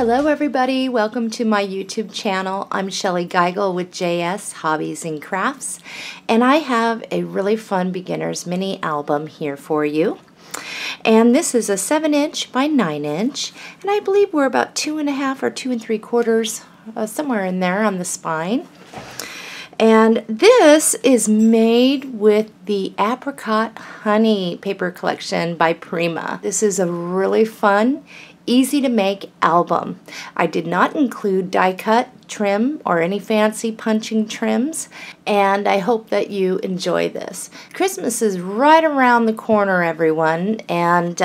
Hello everybody, welcome to my YouTube channel. I'm Shelley Geigel with JS Hobbies and Crafts, and I have a really fun beginner's mini album here for you. And this is a 7" by 9", and I believe we're about 2.5 or 2 3/4, somewhere in there on the spine. And this is made with the Apricot Honey paper collection by Prima. This is a really fun, easy to make album. I did not include die cut, trim, or any fancy punching trims, and I hope that you enjoy this. Christmas is right around the corner, everyone, and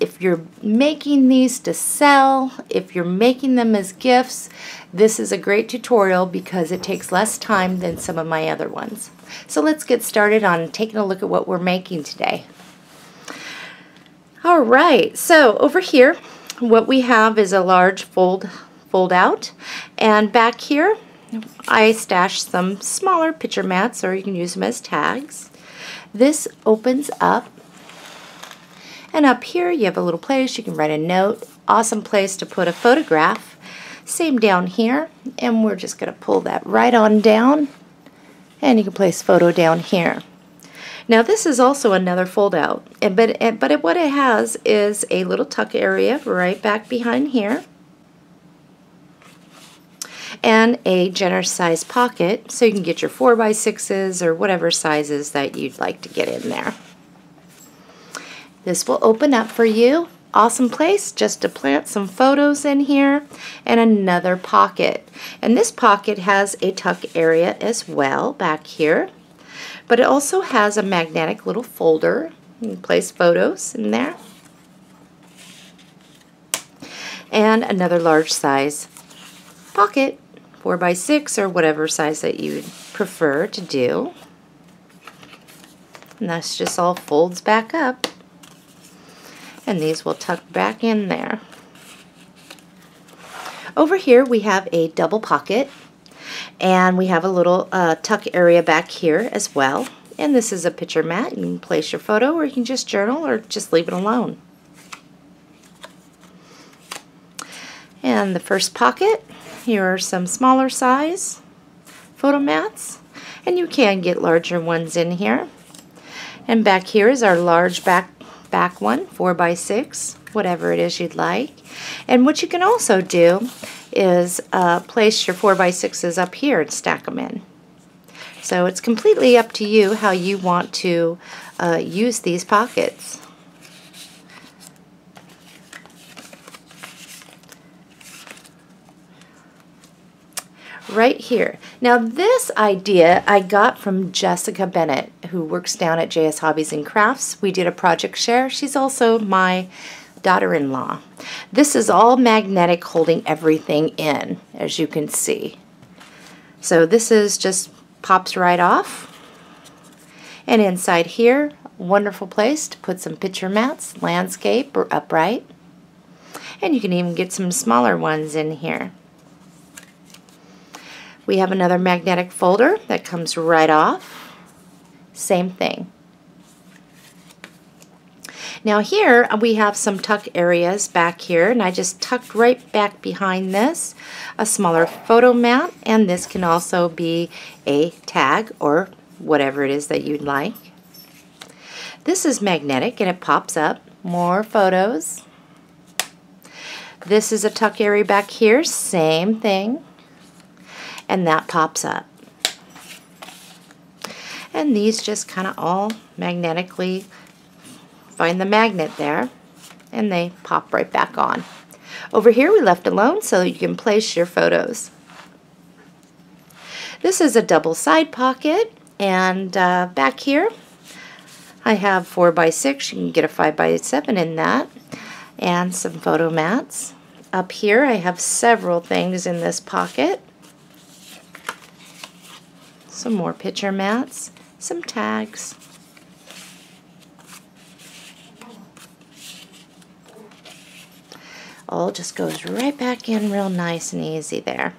if you're making these to sell, if you're making them as gifts, this is a great tutorial because it takes less time than some of my other ones. So let's get started on taking a look at what we're making today. All right, so over here what we have is a large fold out, and back here I stashed some smaller picture mats, or you can use them as tags. This opens up, and up here you have a little place you can write a note. Awesome place to put a photograph. Same down here, and we're just going to pull that right on down, and you can place photo down here. Now this is also another fold out, but what it has is a little tuck area right back behind here, and a generous size pocket so you can get your 4x6s or whatever sizes that you'd like to get in there. This will open up for you. Awesome place just to plant some photos in here, and another pocket. And this pocket has a tuck area as well back here. But it also has a magnetic little folder. You can place photos in there. And another large size pocket, 4x6 or whatever size that you prefer to do. And that's just all folds back up. And these will tuck back in there. Over here we have a double pocket. And we have a little tuck area back here as well. And this is a picture mat. You can place your photo, or you can just journal, or just leave it alone. And the first pocket, here are some smaller size photo mats. And you can get larger ones in here. And back here is our large back one, 4x6, whatever it is you'd like. And what you can also do is place your 4x6s up here and stack them in. So it's completely up to you how you want to use these pockets. Right here. Now this idea I got from Jessica Bennett, who works down at JS Hobbies and Crafts. We did a project share. She's also my daughter-in-law. This is all magnetic, holding everything in, as you can see. So this is just pops right off, and inside here, wonderful place to put some picture mats, landscape or upright, and you can even get some smaller ones in here. We have another magnetic folder that comes right off, same thing. Now here we have some tuck areas back here, and I just tucked right back behind this a smaller photo mat, and this can also be a tag or whatever it is that you'd like. This is magnetic, and it pops up more photos. This is a tuck area back here, same thing, and that pops up. And these just kind of all magnetically find the magnet there, and they pop right back on. Over here we left alone so you can place your photos. This is a double side pocket, and back here I have 4x6. You can get a 5x7 in that, and some photo mats. Up here I have several things in this pocket. Some more picture mats, some tags. All just goes right back in real nice and easy there.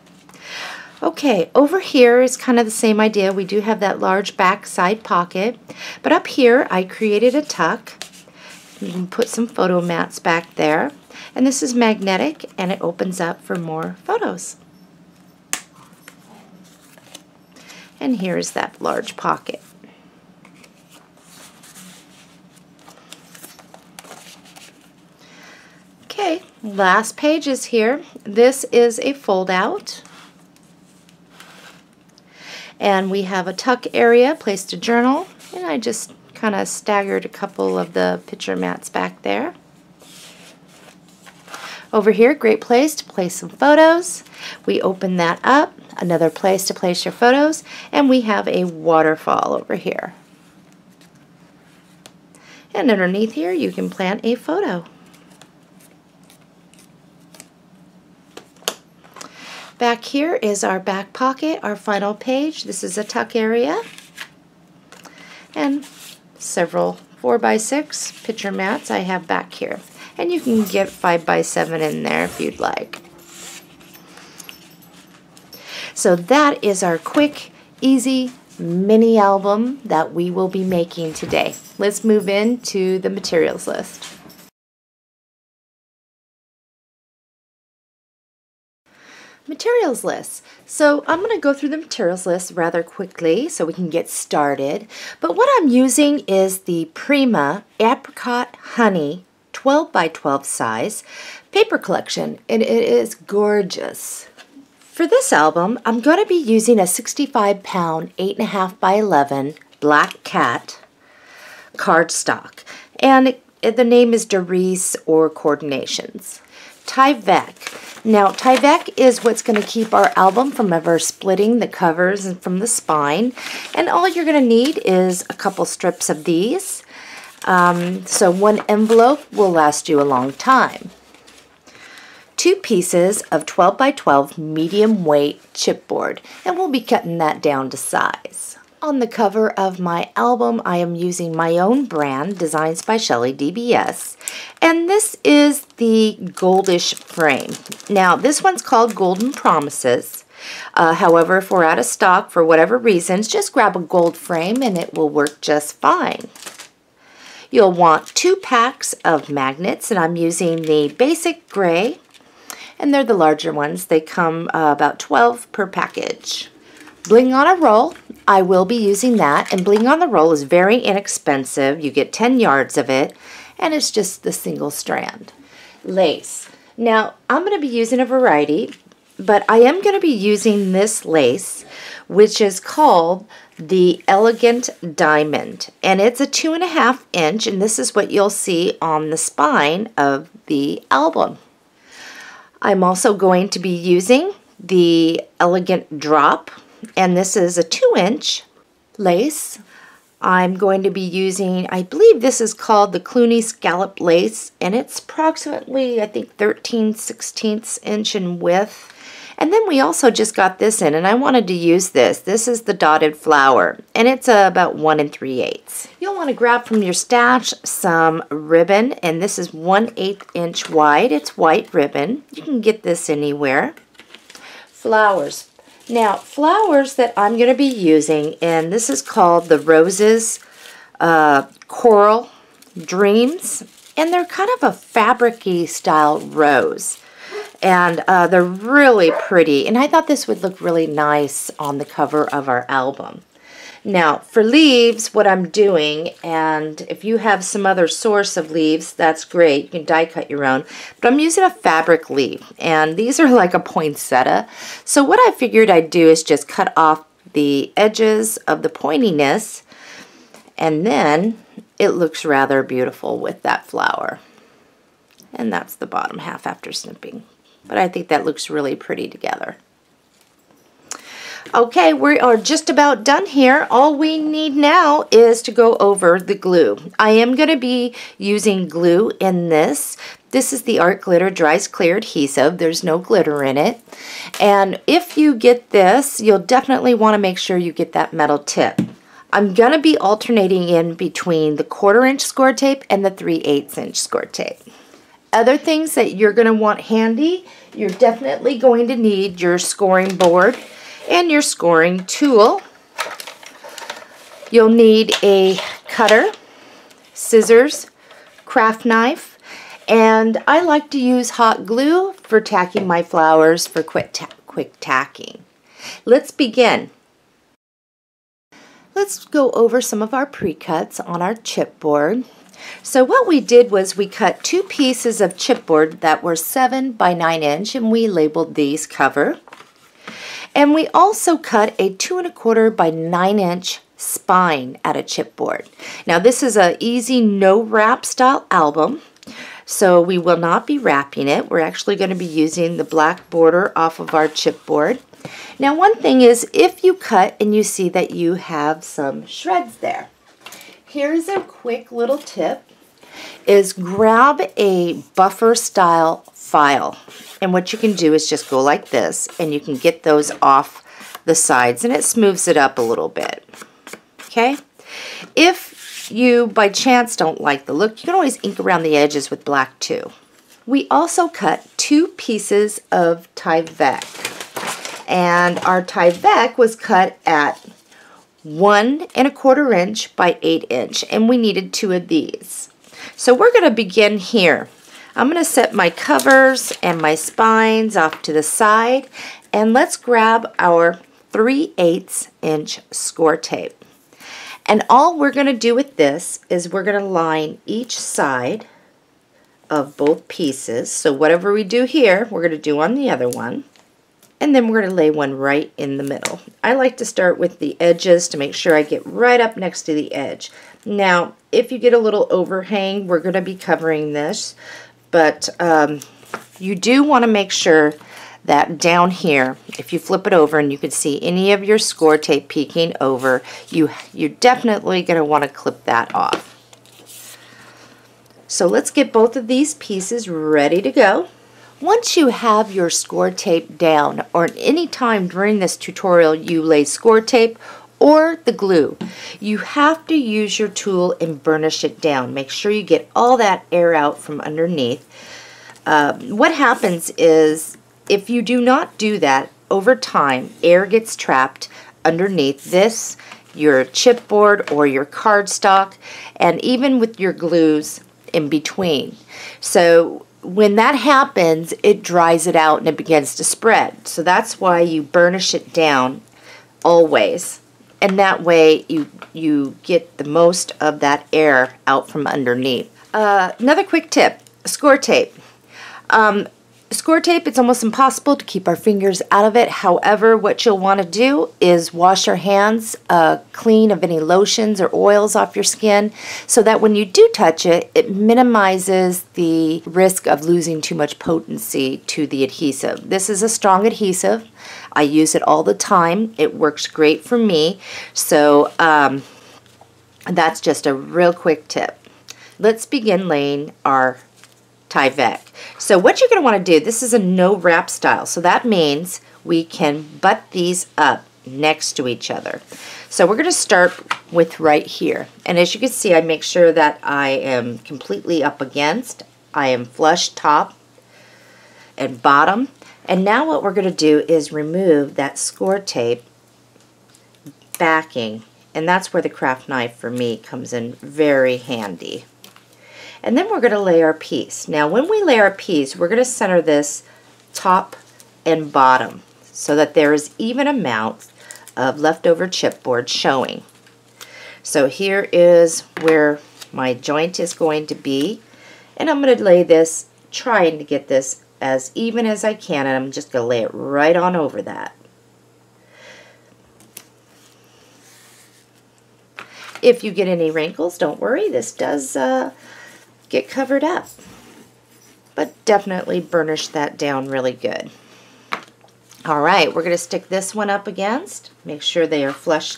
Okay, over here is kind of the same idea. We do have that large back side pocket, but up here I created a tuck. You can put some photo mats back there, And this is magnetic and it opens up for more photos. And here is that large pocket. Okay, last page is here. This is a fold out. And we have a tuck area, place to journal, and I just kind of staggered a couple of the picture mats back there. Over here, great place to place some photos. We open that up, another place to place your photos, and we have a waterfall over here. And underneath here, you can plant a photo. Back here is our back pocket, our final page. This is a tuck area and several 4x6 picture mats I have back here. And you can get 5x7 in there if you'd like. So that is our quick, easy mini album that we will be making today. Let's move into the materials list. Materials list. So I'm going to go through the materials list rather quickly so we can get started. But what I'm using is the Prima Apricot Honey 12x12 size paper collection, and it is gorgeous. For this album, I'm going to be using a 65-pound 8.5x11 black cat cardstock, and the name is Darice or Coordinations. Tyvek. Now, Tyvek is what's going to keep our album from ever splitting the covers and from the spine. And all you're going to need is a couple strips of these. So one envelope will last you a long time. 2 pieces of 12x12 medium weight chipboard, and we'll be cutting that down to size. On the cover of my album, I am using my own brand, Designs by Shelley, DBS, and this is the goldish frame. Now, this one's called Golden Promises. However, if we're out of stock for whatever reasons, just grab a gold frame and it will work just fine. You'll want 2 packs of magnets, and I'm using the Basic Gray, and they're the larger ones. They come about 12 per package. Bling on a roll, I will be using that, and bling on the roll is very inexpensive. You get 10 yards of it, and it's just the single strand. Lace. Now, I'm going to be using a variety, but I am going to be using this lace, which is called the Elegant Diamond, and it's a 2.5 inch, and this is what you'll see on the spine of the album. I'm also going to be using the Elegant Drop, and this is a 2-inch lace. I'm going to be using, I believe this is called the Clooney Scallop Lace, and it's approximately, I think, 13/16 inch in width. And then we also just got this in, and I wanted to use this. This is the Dotted Flower, and it's about 1 3/8. You'll want to grab from your stash some ribbon, and this is 1/8 inch wide. It's white ribbon. You can get this anywhere. Flowers. Now, flowers that I'm going to be using, and this is called the Roses Coral Dreams, and they're kind of a fabric-y style rose, and they're really pretty, and I thought this would look really nice on the cover of our album. Now, for leaves, what I'm doing, and if you have some other source of leaves, that's great. You can die cut your own. But I'm using a fabric leaf, and these are like a poinsettia. So what I figured I'd do is just cut off the edges of the pointiness, and then it looks rather beautiful with that flower. And that's the bottom half after snipping. But I think that looks really pretty together. Okay, we are just about done here. All we need now is to go over the glue. I am going to be using glue in this. This is the Art Glitter Dries Clear Adhesive. There's no glitter in it. And if you get this, you'll definitely want to make sure you get that metal tip. I'm going to be alternating in between the 1/4 inch score tape and the 3/8 inch score tape. Other things that you're going to want handy, you're definitely going to need your scoring board and your scoring tool. You'll need a cutter, scissors, craft knife, And I like to use hot glue for tacking my flowers for quick tacking. Let's begin. Let's go over some of our pre-cuts on our chipboard. So what we did was we cut two pieces of chipboard that were 7 by 9 inch, and we labeled these cover. And we also cut a 2¼ by 9 inch spine out of chipboard. Now this is an easy no wrap style album, so we will not be wrapping it. We're actually going to be using the black border off of our chipboard. Now one thing is, if you cut and you see that you have some shreds there, here's a quick little tip, is grab a buffer style file, and what you can do is just go like this and you can get those off the sides and it smooths it up a little bit. Okay, if you by chance don't like the look, you can always ink around the edges with black too. We also cut two pieces of Tyvek, and our Tyvek was cut at 1¼ inch by 8 inch, and we needed 2 of these. So we're going to begin here. I'm going to set my covers and my spines off to the side, and let's grab our 3/8 inch score tape. And all we're going to do with this is we're going to line each side of both pieces. So whatever we do here, we're going to do on the other one. And then we're going to lay one right in the middle. I like to start with the edges to make sure I get right up next to the edge. Now, if you get a little overhang, we're going to be covering this, but you do want to make sure that down here, if you flip it over and you can see any of your score tape peeking over, you're definitely going to want to clip that off. So let's get both of these pieces ready to go. Once you have your score tape down, or at any time during this tutorial you lay score tape or the glue, you have to use your tool and burnish it down. Make sure you get all that air out from underneath. What happens is, if you do not do that, over time air gets trapped underneath this, your chipboard or your cardstock, and even with your glues in between. So when that happens, it dries it out and it begins to spread. So that's why you burnish it down always, and that way you get the most of that air out from underneath. Another quick tip, score tape. Score tape, it's almost impossible to keep our fingers out of it. However, what you'll want to do is wash your hands clean of any lotions or oils off your skin, so that when you do touch it, it minimizes the risk of losing too much potency to the adhesive. This is a strong adhesive. I use it all the time. It works great for me. So that's just a real quick tip. Let's begin laying our Tyvek. So what you're going to want to do, this is a no wrap style, so that means we can butt these up next to each other. So we're going to start with right here, and as you can see, I make sure that I am completely up against. I am flush top and bottom, and now what we're going to do is remove that score tape backing, and that's where the craft knife for me comes in very handy. And then we're going to lay our piece. Now when we lay our piece, we're going to center this top and bottom so that there is even amount of leftover chipboard showing. So here is where my joint is going to be, and I'm going to lay this, trying to get this as even as I can, and I'm just going to lay it right on over that. If you get any wrinkles, don't worry, this does get covered up, but definitely burnish that down really good. Alright, we're going to stick this one up against, make sure they are flush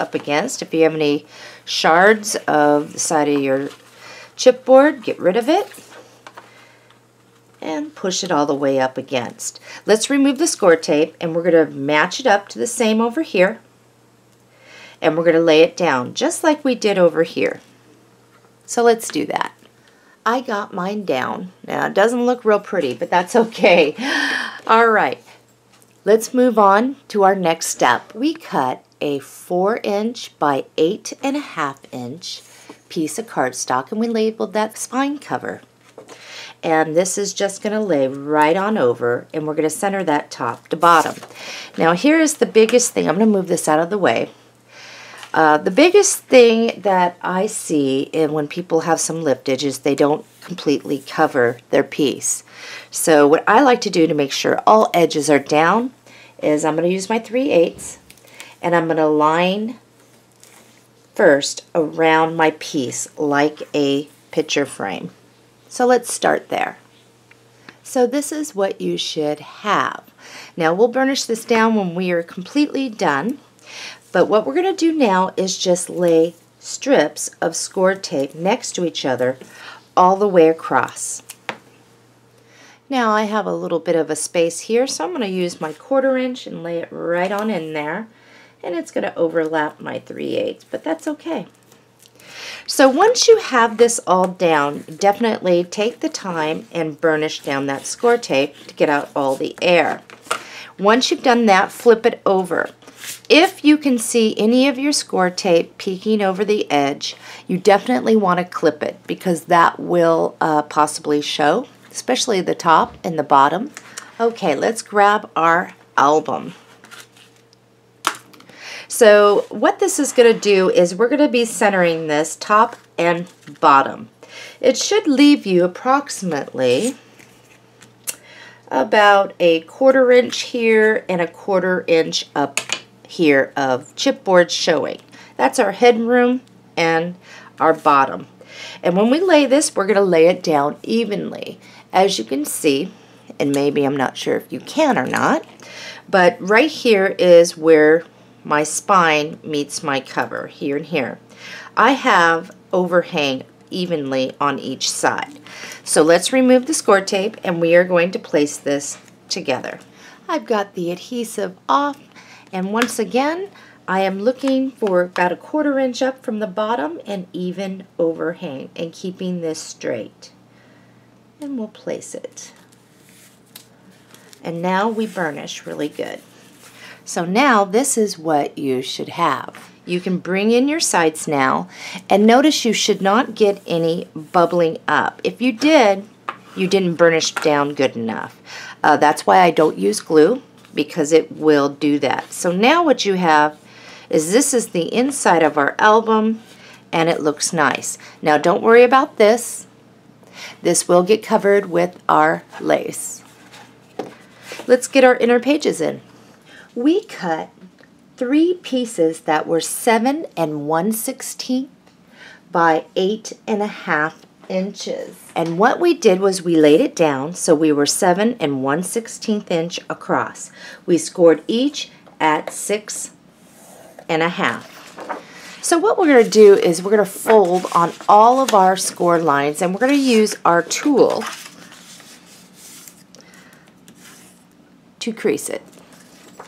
up against. If you have any shards of the side of your chipboard, get rid of it and push it all the way up against. Let's remove the score tape, and we're going to match it up to the same over here, and we're going to lay it down just like we did over here. So let's do that. I got mine down. Now it doesn't look real pretty, but that's okay. All right, let's move on to our next step. We cut a 4 inch by 8½ inch piece of cardstock, and we labeled that spine cover. and this is just going to lay right on over, and we're going to center that top to bottom. Now here is the biggest thing. I'm going to move this out of the way. The biggest thing that I see when people have some liftage is they don't completely cover their piece. So what I like to do to make sure all edges are down is I'm going to use my 3/8 and I'm going to line first around my piece like a picture frame. So let's start there. So this is what you should have. Now we'll burnish this down when we are completely done, but what we're going to do now is just lay strips of score tape next to each other all the way across. Now I have a little bit of a space here, so I'm going to use my 1/4 inch and lay it right on in there, and it's going to overlap my 3/8, but that's okay. So once you have this all down, definitely take the time and burnish down that score tape to get out all the air. Once you've done that, flip it over. If you can see any of your score tape peeking over the edge, you definitely want to clip it because that will possibly show, especially the top and the bottom. Okay, let's grab our album. So what this is going to do is we're going to be centering this top and bottom. It should leave you approximately about a 1/4 inch here and a 1/4 inch up here of chipboard showing. That's our headroom and our bottom. And when we lay this, we're going to lay it down evenly. As you can see, and maybe I'm not sure if you can or not, but right here is where my spine meets my cover, here and here. I have overhang evenly on each side. So let's remove the score tape and we are going to place this together. I've got the adhesive off, and once again I am looking for about a 1/4 inch up from the bottom and even overhang and keeping this straight. And we'll place it. And now we burnish really good. So now this is what you should have. You can bring in your sides now, and notice you should not get any bubbling up. If you did, you didn't burnish down good enough. That's why I don't use glue, because it will do that. So now what you have is this is the inside of our album, and it looks nice. Now don't worry about this. This will get covered with our lace. Let's get our inner pages in. We cut 3 pieces that were 7 1/16 by 8.5 inches. And what we did was we laid it down so we were 7 1/16 inch across. We scored each at 6.5. So what we're going to do is we're going to fold on all of our score lines, and we're going to use our tool to crease it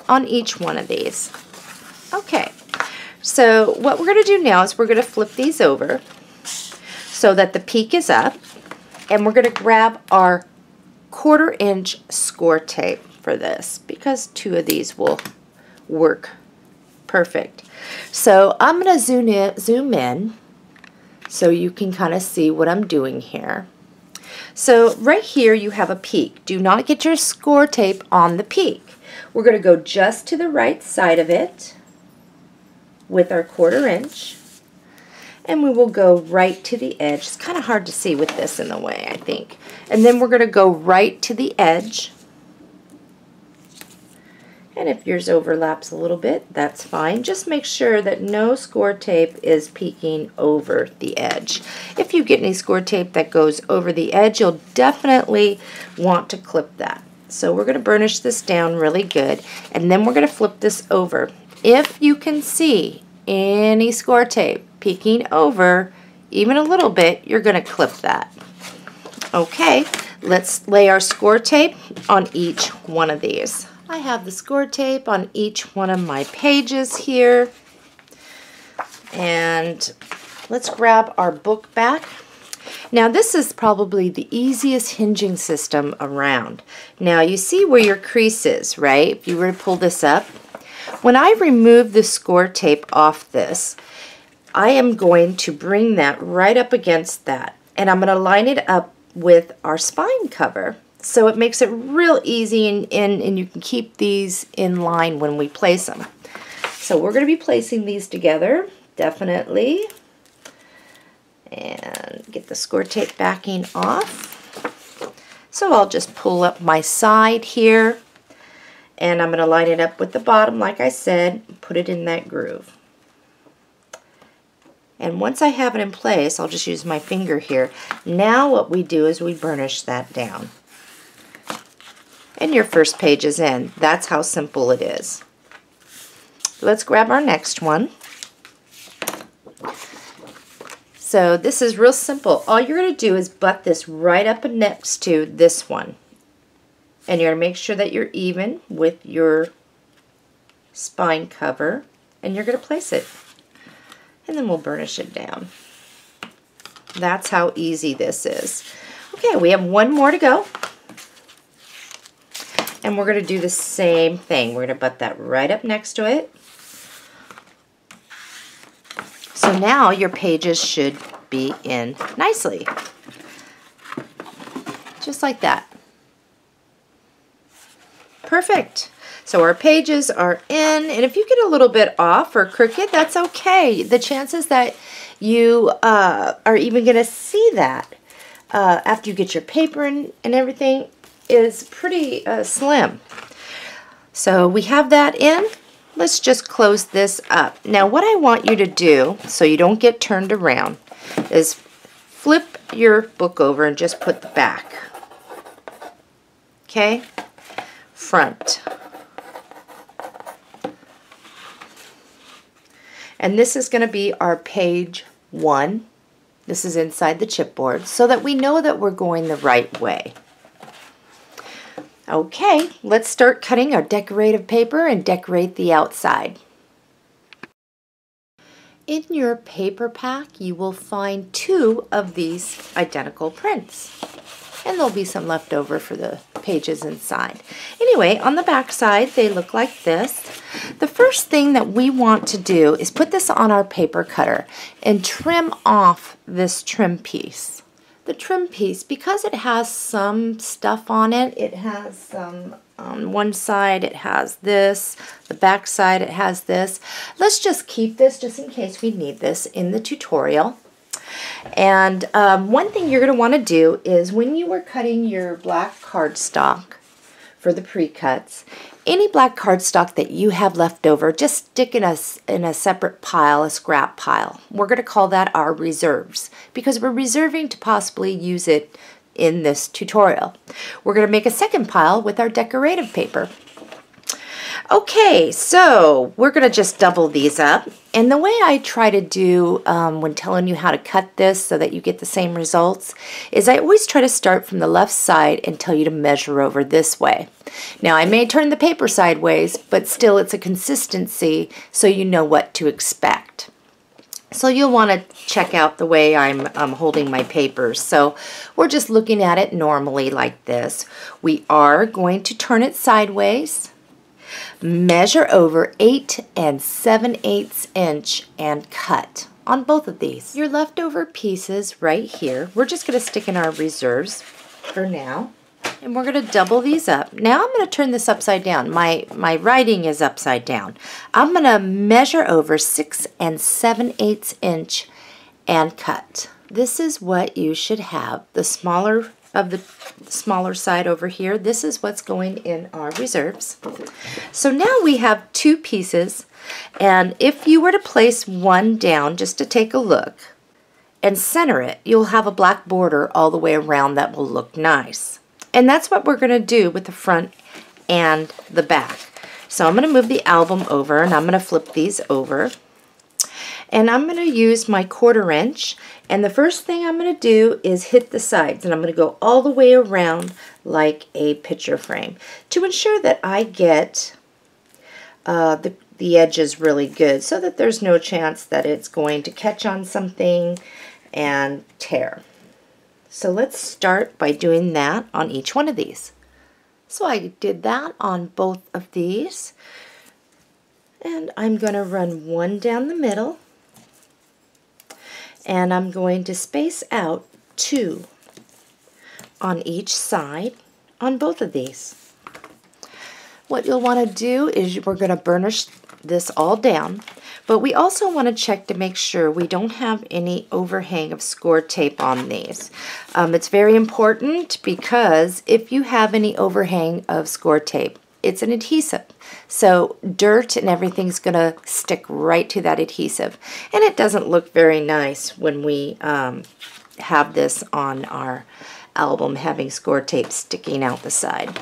on each one of these. Okay, so what we're going to do now is we're going to flip these over so that the peak is up, and we're going to grab our 1/4 inch score tape for this because 2 of these will work perfect. So I'm going to zoom in so you can kind of see what I'm doing here. So right here you have a peak. Do not get your score tape on the peak. We're going to go just to the right side of it with our 1/4 inch, and we will go right to the edge. It's kind of hard to see with this in the way, I think. And then we're going to go right to the edge, and if yours overlaps a little bit, that's fine. Just make sure that no score tape is peeking over the edge. If you get any score tape that goes over the edge, you'll definitely want to clip that. So we're going to burnish this down really good, and then we're going to flip this over. If you can see any score tape peeking over, even a little bit, you're going to clip that. Okay, let's lay our score tape on each one of these. I have the score tape on each one of my pages here, and let's grab our book back. Now this is probably the easiest hinging system around. Now you see where your crease is, right? If you were to pull this up, when I remove the score tape off this, I am going to bring that right up against that, and I'm going to line it up with our spine cover. So it makes it real easy, and you can keep these in line when we place them. So we're going to be placing these together, definitely. And get the score tape backing off. So I'll just pull up my side here, and I'm going to line it up with the bottom, like I said, put it in that groove. And once I have it in place, I'll just use my finger here. Now what we do is we burnish that down. And your first page is in. That's how simple it is. Let's grab our next one. So this is real simple. All you're going to do is butt this right up next to this one. And you're going to make sure that you're even with your spine cover, and you're going to place it. And then we'll burnish it down. That's how easy this is. Okay, we have one more to go. And we're going to do the same thing. We're going to butt that right up next to it. So now your pages should be in nicely. Just like that. Perfect. So our pages are in, and if you get a little bit off or crooked, that's okay. The chances that you are even going to see that after you get your paper and everything is pretty slim. So we have that in. Let's just close this up. Now what I want you to do, so you don't get turned around, is flip your book over and just put the back. Okay? Front. And this is going to be our page one. This is inside the chipboard, so that we know that we're going the right way. Okay, let's start cutting our decorative paper and decorate the outside. In your paper pack, you will find two of these identical prints. And there'll be some left over for the pages inside. Anyway, on the back side, they look like this. The first thing that we want to do is put this on our paper cutter and trim off this trim piece. The trim piece, because it has some stuff on it, it has some on one side, it has this, the back side, it has this. Let's just keep this just in case we need this in the tutorial. And one thing you're going to want to do is when you were cutting your black cardstock for the pre-cuts, any black cardstock that you have left over, just stick in a separate pile, a scrap pile. We're going to call that our reserves because we're reserving to possibly use it in this tutorial. We're going to make a second pile with our decorative paper. Okay, so we're going to just double these up, and the way I try to do when telling you how to cut this so that you get the same results is I always try to start from the left side and tell you to measure over this way. Now I may turn the paper sideways, but still it's a consistency so you know what to expect. So you'll want to check out the way I'm holding my papers. So we're just looking at it normally like this. We are going to turn it sideways. Measure over 8 7/8 inches and cut on both of these. Your leftover pieces right here, we're just going to stick in our reserves for now, and we're going to double these up. Now I'm going to turn this upside down. My writing is upside down. I'm going to measure over 6 7/8 inches and cut. This is what you should have. The smaller of the smaller side over here. This is what's going in our reserves. So now we have two pieces, and if you were to place one down just to take a look and center it, you'll have a black border all the way around that will look nice. And that's what we're going to do with the front and the back. So I'm going to move the album over, and I'm going to flip these over. And I'm going to use my 1/4 inch, and the first thing I'm going to do is hit the sides, and I'm going to go all the way around like a picture frame to ensure that I get the edges really good so that there's no chance that it's going to catch on something and tear. So let's start by doing that on each one of these. So I did that on both of these, and I'm going to run one down the middle, and I'm going to space out two on each side on both of these. What you'll want to do is we're going to burnish this all down, but we also want to check to make sure we don't have any overhang of score tape on these. It's very important because if you have any overhang of score tape, it's an adhesive. So dirt and everything's going to stick right to that adhesive. And it doesn't look very nice when we have this on our album, having score tape sticking out the side.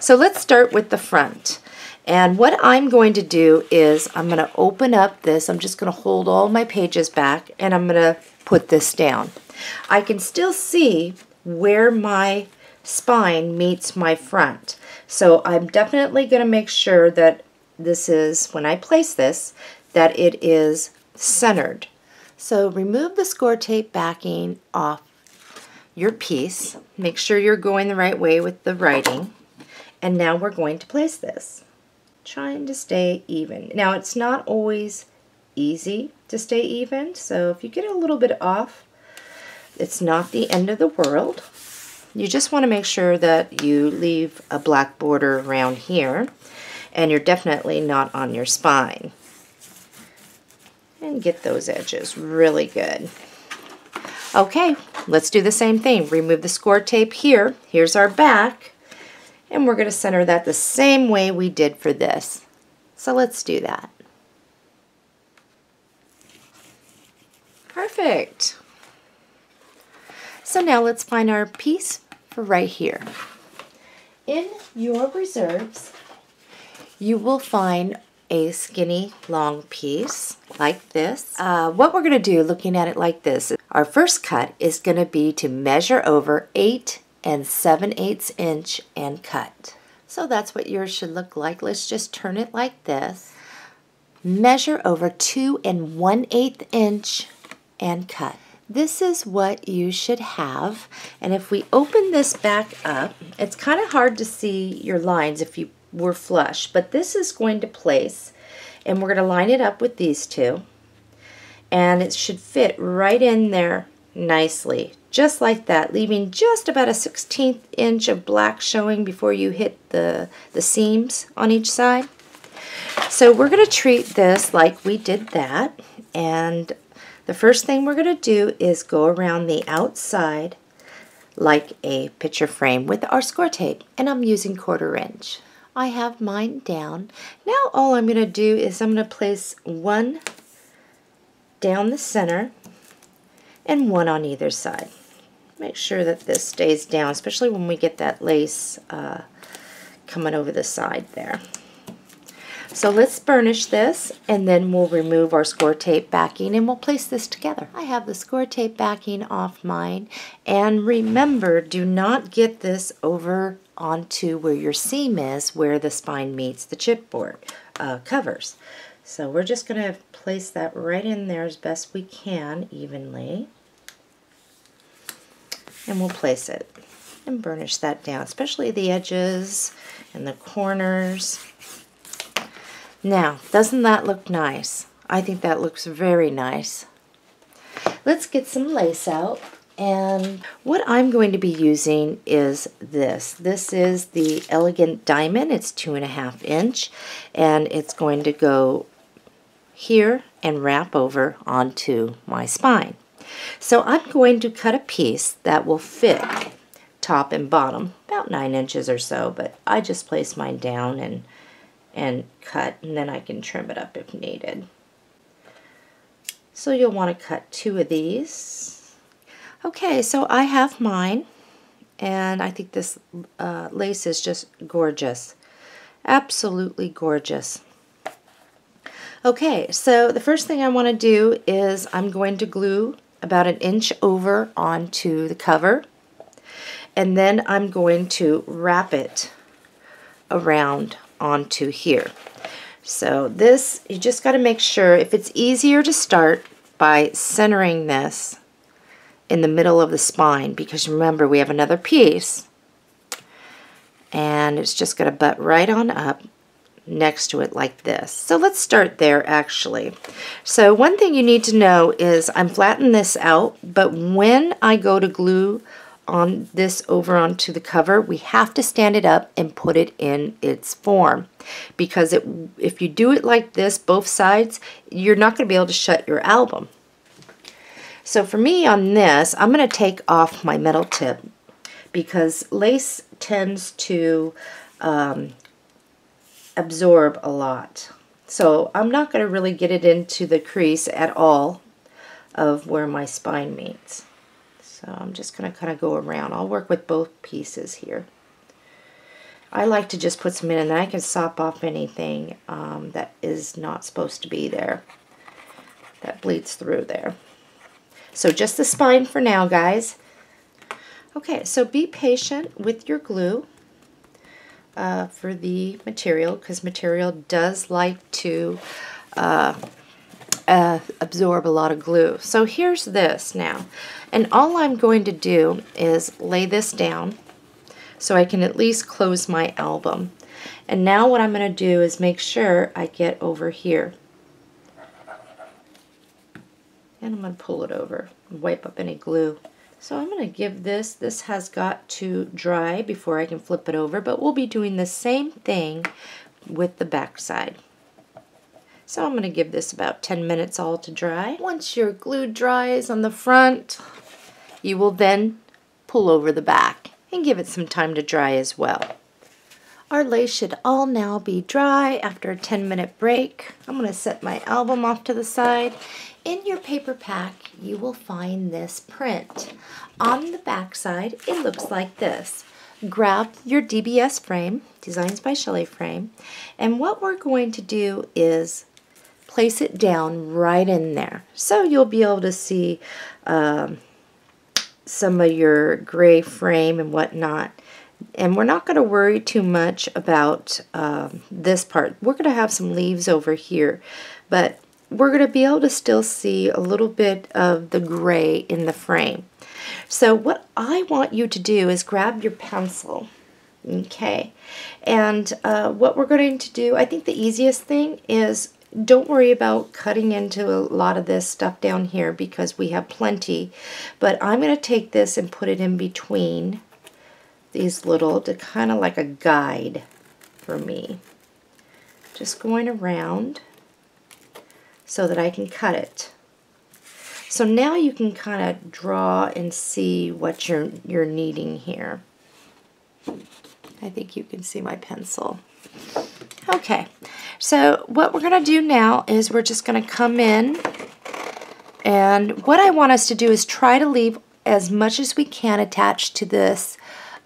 So let's start with the front. And what I'm going to do is I'm going to open up this. I'm just going to hold all my pages back and I'm going to put this down. I can still see where my spine meets my front. So I'm definitely going to make sure that this is, when I place this, that it is centered. So remove the score tape backing off your piece. Make sure you're going the right way with the writing. And now we're going to place this, trying to stay even. Now it's not always easy to stay even, so if you get a little bit off, it's not the end of the world. You just want to make sure that you leave a black border around here, and you're definitely not on your spine. And get those edges really good. Okay, let's do the same thing. Remove the score tape here. Here's our back, and we're going to center that the same way we did for this. So let's do that. Perfect. So now let's find our piece for right here. In your reserves, you will find a skinny long piece like this. What we're going to do looking at it like this, our first cut is going to be to measure over 8 7/8 inches and cut. So that's what yours should look like. Let's just turn it like this. Measure over 2 1/8 inches and cut. This is what you should have, and if we open this back up, it's kind of hard to see your lines if you were flush, but this is going to place, and we're going to line it up with these two, and it should fit right in there nicely, just like that, leaving just about a 1/16 inch of black showing before you hit the seams on each side. So we're going to treat this like we did that, and the first thing we're going to do is go around the outside like a picture frame with our score tape, and I'm using 1/4 inch. I have mine down. Now all I'm going to do is I'm going to place one down the center and one on either side. Make sure that this stays down, especially when we get that lace coming over the side there. So let's burnish this, and then we'll remove our score tape backing and we'll place this together. I have the score tape backing off mine, and remember, do not get this over onto where your seam is, where the spine meets the chipboard covers. So we're just going to place that right in there as best we can, evenly, and we'll place it and burnish that down, especially the edges and the corners. Now, doesn't that look nice? I think that looks very nice. Let's get some lace out. And what I'm going to be using is this. This is the Elegant Diamond. It's 2.5 inch. And it's going to go here and wrap over onto my spine. So I'm going to cut a piece that will fit top and bottom, about 9 inches or so, but I just place mine down and cut, and then I can trim it up if needed. So you'll want to cut two of these. Okay, so I have mine, and I think this lace is just gorgeous, absolutely gorgeous. Okay, so the first thing I want to do is I'm going to glue about 1 inch over onto the cover, and then I'm going to wrap it around onto here. So this, you just got to make sure, if it's easier to start by centering this in the middle of the spine, because remember we have another piece and it's just going to butt right on up next to it like this. So let's start there actually. So one thing you need to know is I'm flattening this out, but when I go to glue on this over onto the cover, we have to stand it up and put it in its form, because if you do it like this, both sides, you're not going to be able to shut your album. So for me on this, I'm going to take off my metal tip, because lace tends to absorb a lot. So I'm not going to really get it into the crease at all of where my spine meets. So I'm just going to kind of go around. I'll work with both pieces here. I like to just put some in, and then I can sop off anything that is not supposed to be there, that bleeds through there. So just the spine for now, guys. Okay, so be patient with your glue for the material, because material does like to absorb a lot of glue. So here's this now, and all I'm going to do is lay this down so I can at least close my album. And now what I'm going to do is make sure I get over here, and I'm going to pull it over and wipe up any glue. So I'm going to give this has got to dry before I can flip it over, but we'll be doing the same thing with the back side. So I'm going to give this about 10 minutes all to dry. Once your glue dries on the front, you will then pull over the back and give it some time to dry as well. Our lace should all now be dry after a 10-minute break. I'm going to set my album off to the side. In your paper pack, you will find this print. On the back side, it looks like this. Grab your DBS frame, Designs by Shelley frame, and what we're going to do is place it down right in there. So you'll be able to see some of your gray frame and whatnot. And we're not going to worry too much about this part. We're going to have some leaves over here, but we're going to be able to still see a little bit of the gray in the frame. So what I want you to do is grab your pencil, okay? And what we're going to do, I think the easiest thing is don't worry about cutting into a lot of this stuff down here, because we have plenty. But I'm going to take this and put it in between these little, to kind of like a guide for me. Just going around so that I can cut it. So now you can kind of draw and see what you're needing here. I think you can see my pencil. Okay, so what we're gonna do now is we're just gonna come in, and what I want us to do is try to leave as much as we can attached to this.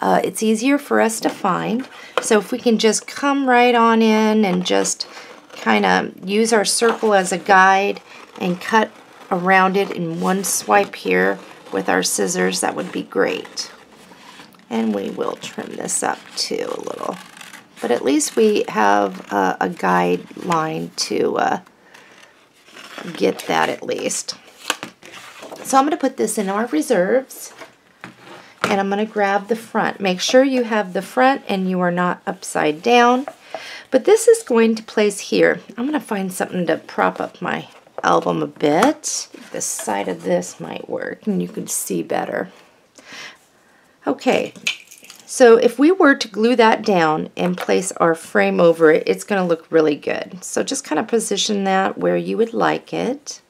It's easier for us to find. So if we can just come right on in and just kind of use our circle as a guide and cut around it in one swipe here with our scissors, that would be great. And we will trim this up too a little. But at least we have a guideline to get that at least. So I'm going to put this in our reserves, and I'm going to grab the front. Make sure you have the front and you are not upside down. But this is going to place here. I'm going to find something to prop up my album a bit. The side of this might work and you can see better. Okay, so if we were to glue that down and place our frame over it, it's going to look really good. So just kind of position that where you would like it.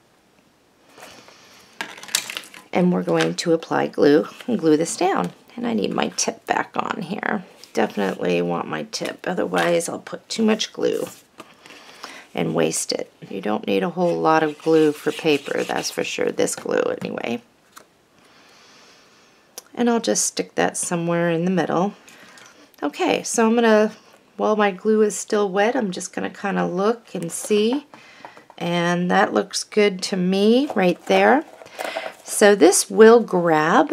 And we're going to apply glue and glue this down. And I need my tip back on here. Definitely want my tip, otherwise I'll put too much glue and waste it. You don't need a whole lot of glue for paper, that's for sure, this glue anyway. And I'll just stick that somewhere in the middle. Okay, so I'm gonna, while my glue is still wet, I'm just gonna kind of look and see, and that looks good to me right there. So this will grab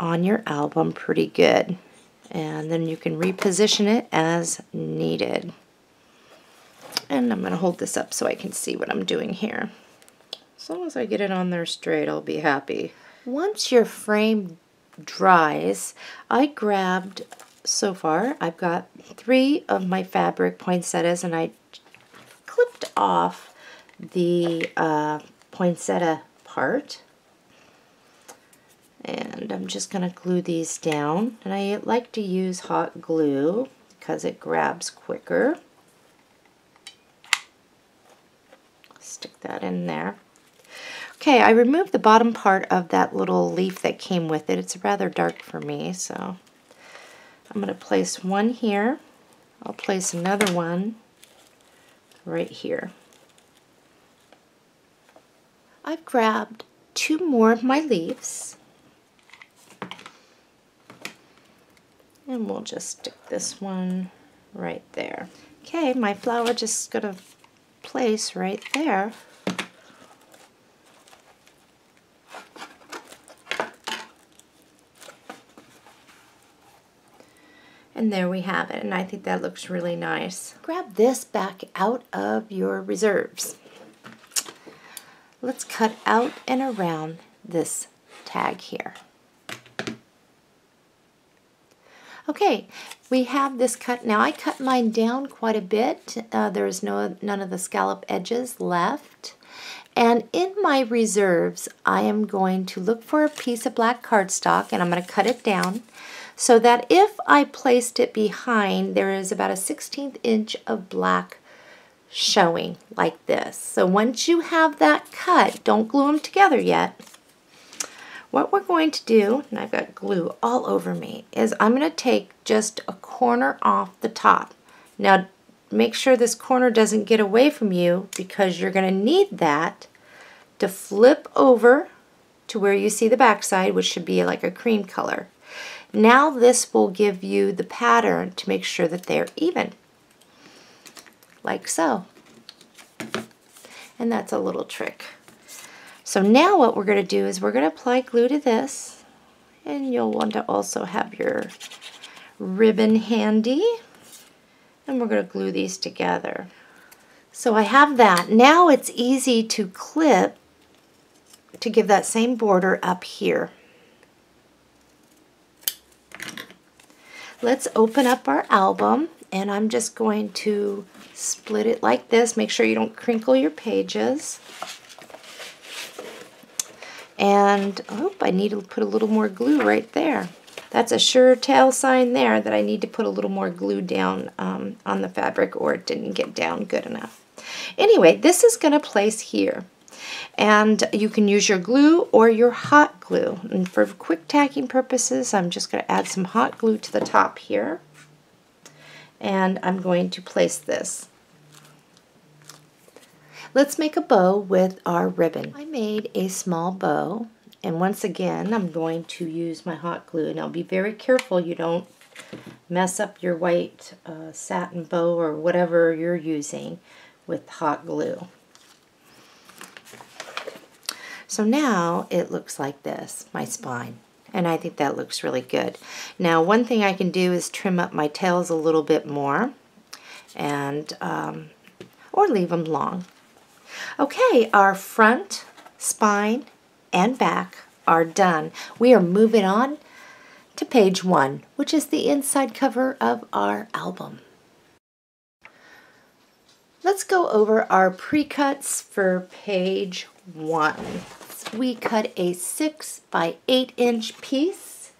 on your album pretty good, and then you can reposition it as needed. And I'm going to hold this up so I can see what I'm doing here. As long as I get it on there straight, I'll be happy. Once your frame dries, I grabbed, so far, I've got 3 of my fabric poinsettias, and I clipped off the poinsettia part. And I'm just going to glue these down. And I like to use hot glue because it grabs quicker. Stick that in there. Okay, I removed the bottom part of that little leaf that came with it. It's rather dark for me, so I'm going to place one here. I'll place another one right here. I've grabbed two more of my leaves. And we'll just stick this one right there. Okay, my flower just going to place right there. And there we have it, and I think that looks really nice. Grab this back out of your reserves. Let's cut out and around this tag here. Okay, we have this cut. Now I cut mine down quite a bit. There's none of the scallop edges left. And in my reserves, I am going to look for a piece of black cardstock, and I'm going to cut it down, so that if I placed it behind, there is about a 1/16 inch of black showing like this. So once you have that cut, don't glue them together yet. What we're going to do, and I've got glue all over me, is I'm going to take just a corner off the top. Now make sure this corner doesn't get away from you, because you're going to need that to flip over to where you see the back side, which should be like a cream color. Now this will give you the pattern to make sure that they're even, like so. And that's a little trick. So now what we're going to do is we're going to apply glue to this, and you'll want to also have your ribbon handy. And we're going to glue these together. So I have that. Now it's easy to clip to give that same border up here. Let's open up our album, and I'm just going to split it like this. Make sure you don't crinkle your pages. And oh, I need to put a little more glue right there. That's a sure tell sign there that I need to put a little more glue down on the fabric, or it didn't get down good enough. Anyway, this is going to place here. And you can use your glue or your hot glue. And for quick tacking purposes, I'm just going to add some hot glue to the top here. And I'm going to place this. Let's make a bow with our ribbon. I made a small bow. And once again, I'm going to use my hot glue. And I'll be very careful you don't mess up your white satin bow or whatever you're using with hot glue. So now it looks like this, my spine, and I think that looks really good. Now one thing I can do is trim up my tails a little bit more, and or leave them long. Okay, our front, spine, and back are done. We are moving on to page one, which is the inside cover of our album. Let's go over our pre-cuts for page one. We cut a 6 by 8 inch piece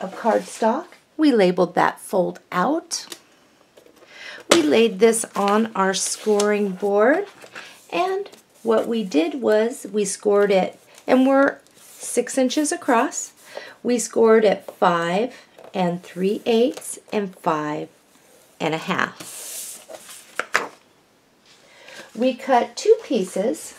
of cardstock. We labeled that fold out. We laid this on our scoring board, and what we did was we scored it, and we're 6 inches across. We scored at 5 3/8 and 5 1/2. We cut two pieces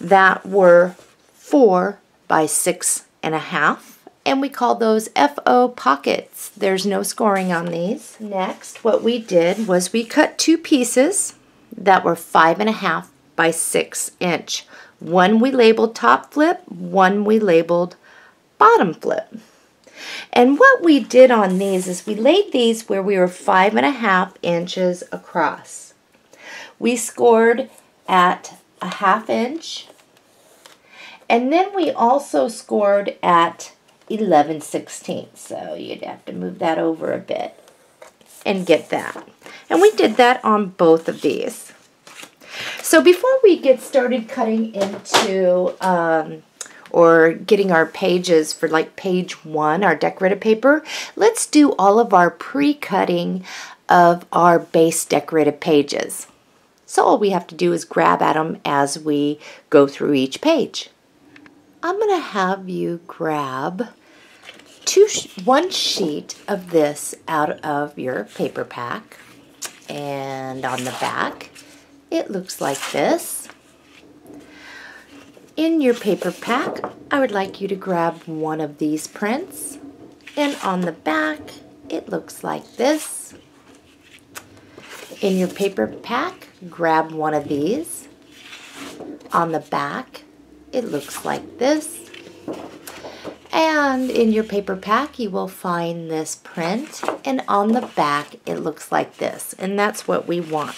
that were 4 by 6 1/2, and we call those FO pockets. There's no scoring on these. Next, what we did was we cut two pieces that were 5 1/2 by 6 inch. One we labeled top flip, one we labeled bottom flip. And what we did on these is we laid these where we were 5 1/2 inches across. We scored at a 1/2 inch, and then we also scored at 11/16, so you'd have to move that over a bit and get that. And we did that on both of these. So before we get started cutting into or getting our pages for like page one, our decorative paper, let's do all of our pre-cutting of our base decorative pages. So all we have to do is grab at them as we go through each page. I'm going to have you grab one sheet of this out of your paper pack, and on the back it looks like this. In your paper pack, I would like you to grab one of these prints, and on the back it looks like this. In your paper pack, grab one of these. On the back it looks like this. And in your paper pack you will find this print, and on the back it looks like this, and that's what we want.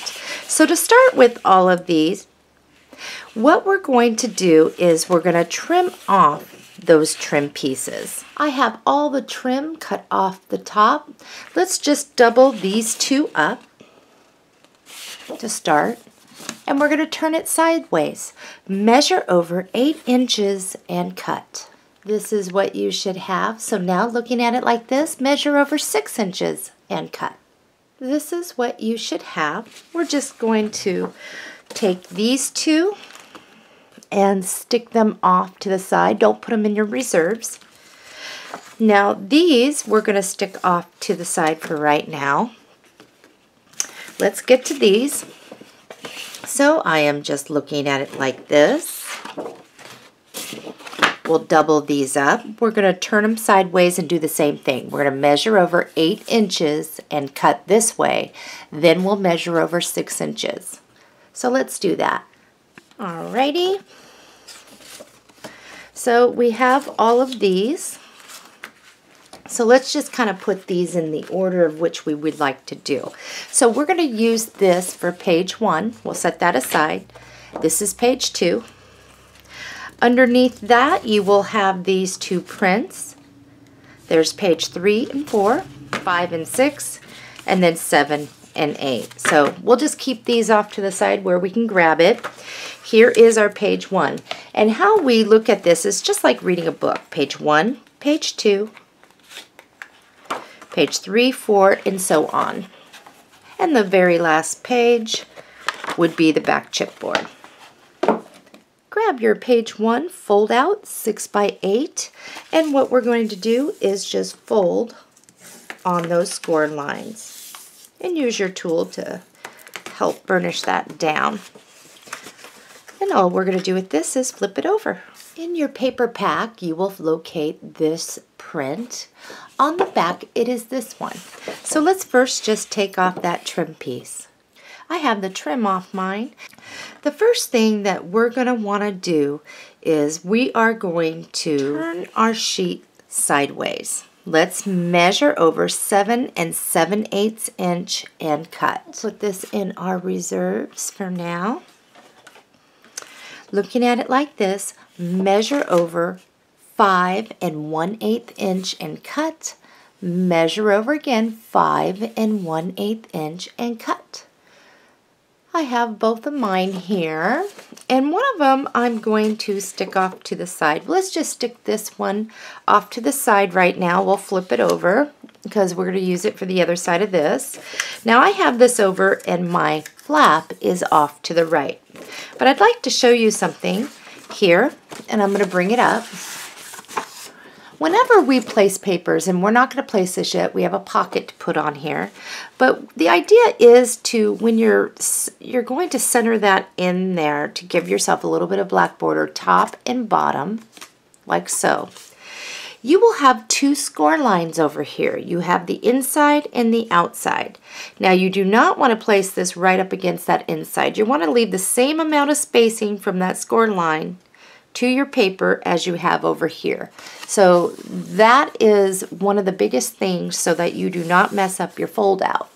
So to start with all of these, what we're going to do is we're going to trim off those trim pieces. I have all the trim cut off the top. Let's just double these two up to start. And we're going to turn it sideways. Measure over 8 inches and cut. This is what you should have. So now looking at it like this, measure over 6 inches and cut. This is what you should have. We're just going to take these two and stick them off to the side. Don't put them in your reserves. Now these we're going to stick off to the side for right now. Let's get to these. So I am just looking at it like this. We'll double these up. We're going to turn them sideways and do the same thing. We're going to measure over 8 inches and cut this way. Then we'll measure over 6 inches. So let's do that. Alrighty. So we have all of these. So let's just kind of put these in the order of which we would like to do. So we're going to use this for page one. We'll set that aside. This is page two. Underneath that you will have these two prints. There's page 3 and 4, 5 and 6, and then 7 and 8. So we'll just keep these off to the side where we can grab it. Here is our page one. And how we look at this is just like reading a book. Page 1, page 2, page 3, 4, and so on. And the very last page would be the back chipboard. Grab your page 1 fold out 6 by 8, and what we're going to do is just fold on those score lines and use your tool to help burnish that down. And all we're going to do with this is flip it over. In your paper pack you will locate this print. On the back it is this one. So let's first just take off that trim piece. I have the trim off mine. The first thing that we're going to want to do is we are going to turn our sheet sideways. Let's measure over 7 and 7/8 inch and cut. Put this in our reserves for now. Looking at it like this, measure over 5 and 1/8 inch and cut. Measure over again 5 and 1/8 inch and cut. I have both of mine here, and one of them I'm going to stick off to the side. Let's just stick this one off to the side right now. We'll flip it over because we're going to use it for the other side of this. Now I have this over and my flap is off to the right, but I'd like to show you something here, and I'm going to bring it up. Whenever we place papers, and we're not going to place this yet, we have a pocket to put on here, but the idea is to, when you're going to center that in there to give yourself a little bit of black border top and bottom, like so. You will have two score lines over here. You have the inside and the outside. Now you do not want to place this right up against that inside. You want to leave the same amount of spacing from that score line to your paper as you have over here. So that is one of the biggest things so that you do not mess up your fold out.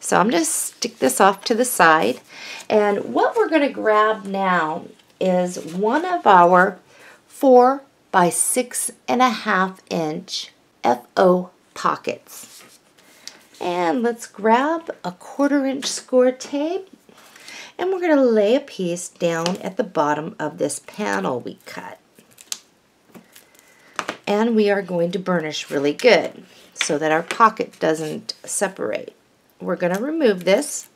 So I'm just stick this off to the side, and what we're going to grab now is one of our 4 by 6.5 inch FO pockets. And let's grab a 1/4 inch score tape, and we're going to lay a piece down at the bottom of this panel we cut. and we are going to burnish really good so that our pocket doesn't separate. We're going to remove this.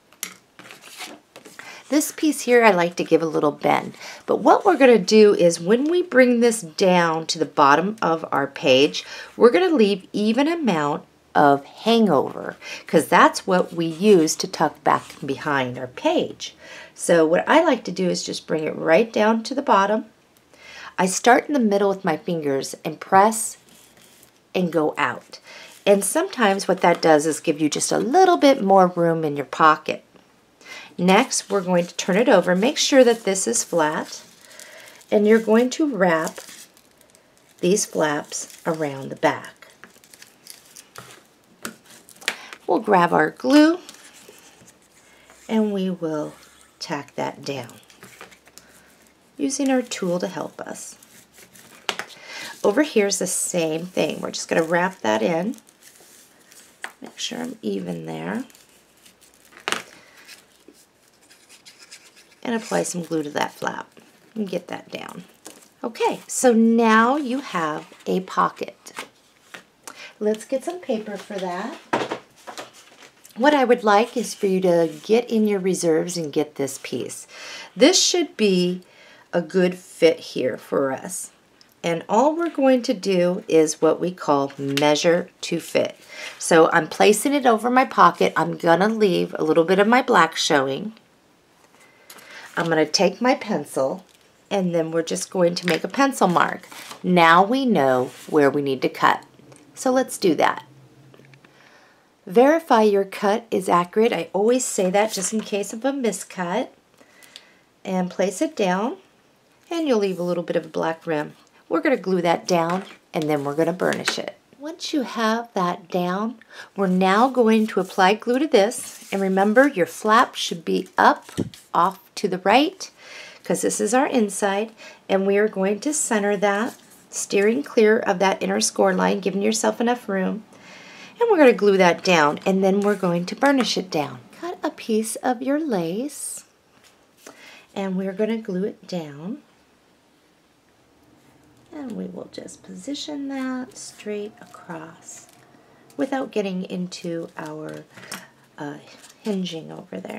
This piece here I like to give a little bend, but what we're going to do is when we bring this down to the bottom of our page, we're going to leave even amount of hangover because that's what we use to tuck back behind our page. So what I like to do is just bring it right down to the bottom. I start in the middle with my fingers and press and go out. And sometimes what that does is give you just a little bit more room in your pocket. Next, we're going to turn it over. Make sure that this is flat, and you're going to wrap these flaps around the back. We'll grab our glue, and we will tack that down using our tool to help us. Over here is the same thing. We're just going to wrap that in. Make sure I'm even there. And apply some glue to that flap and get that down. Okay, so now you have a pocket. Let's get some paper for that. What I would like is for you to get in your reserves and get this piece. This should be a good fit here for us. And all we're going to do is what we call measure to fit. So I'm placing it over my pocket. I'm gonna leave a little bit of my black showing. I'm going to take my pencil, and then we're just going to make a pencil mark. Now we know where we need to cut. So let's do that. Verify your cut is accurate. I always say that just in case of a miscut. And place it down, and you'll leave a little bit of a black rim. We're going to glue that down, and then we're going to burnish it. Once you have that down, we're now going to apply glue to this. And remember, your flap should be up, off to the right, because this is our inside. And we are going to center that, steering clear of that inner score line, giving yourself enough room. And we're going to glue that down, and then we're going to burnish it down. Cut a piece of your lace, and we're going to glue it down. And we will just position that straight across without getting into our hinging over there.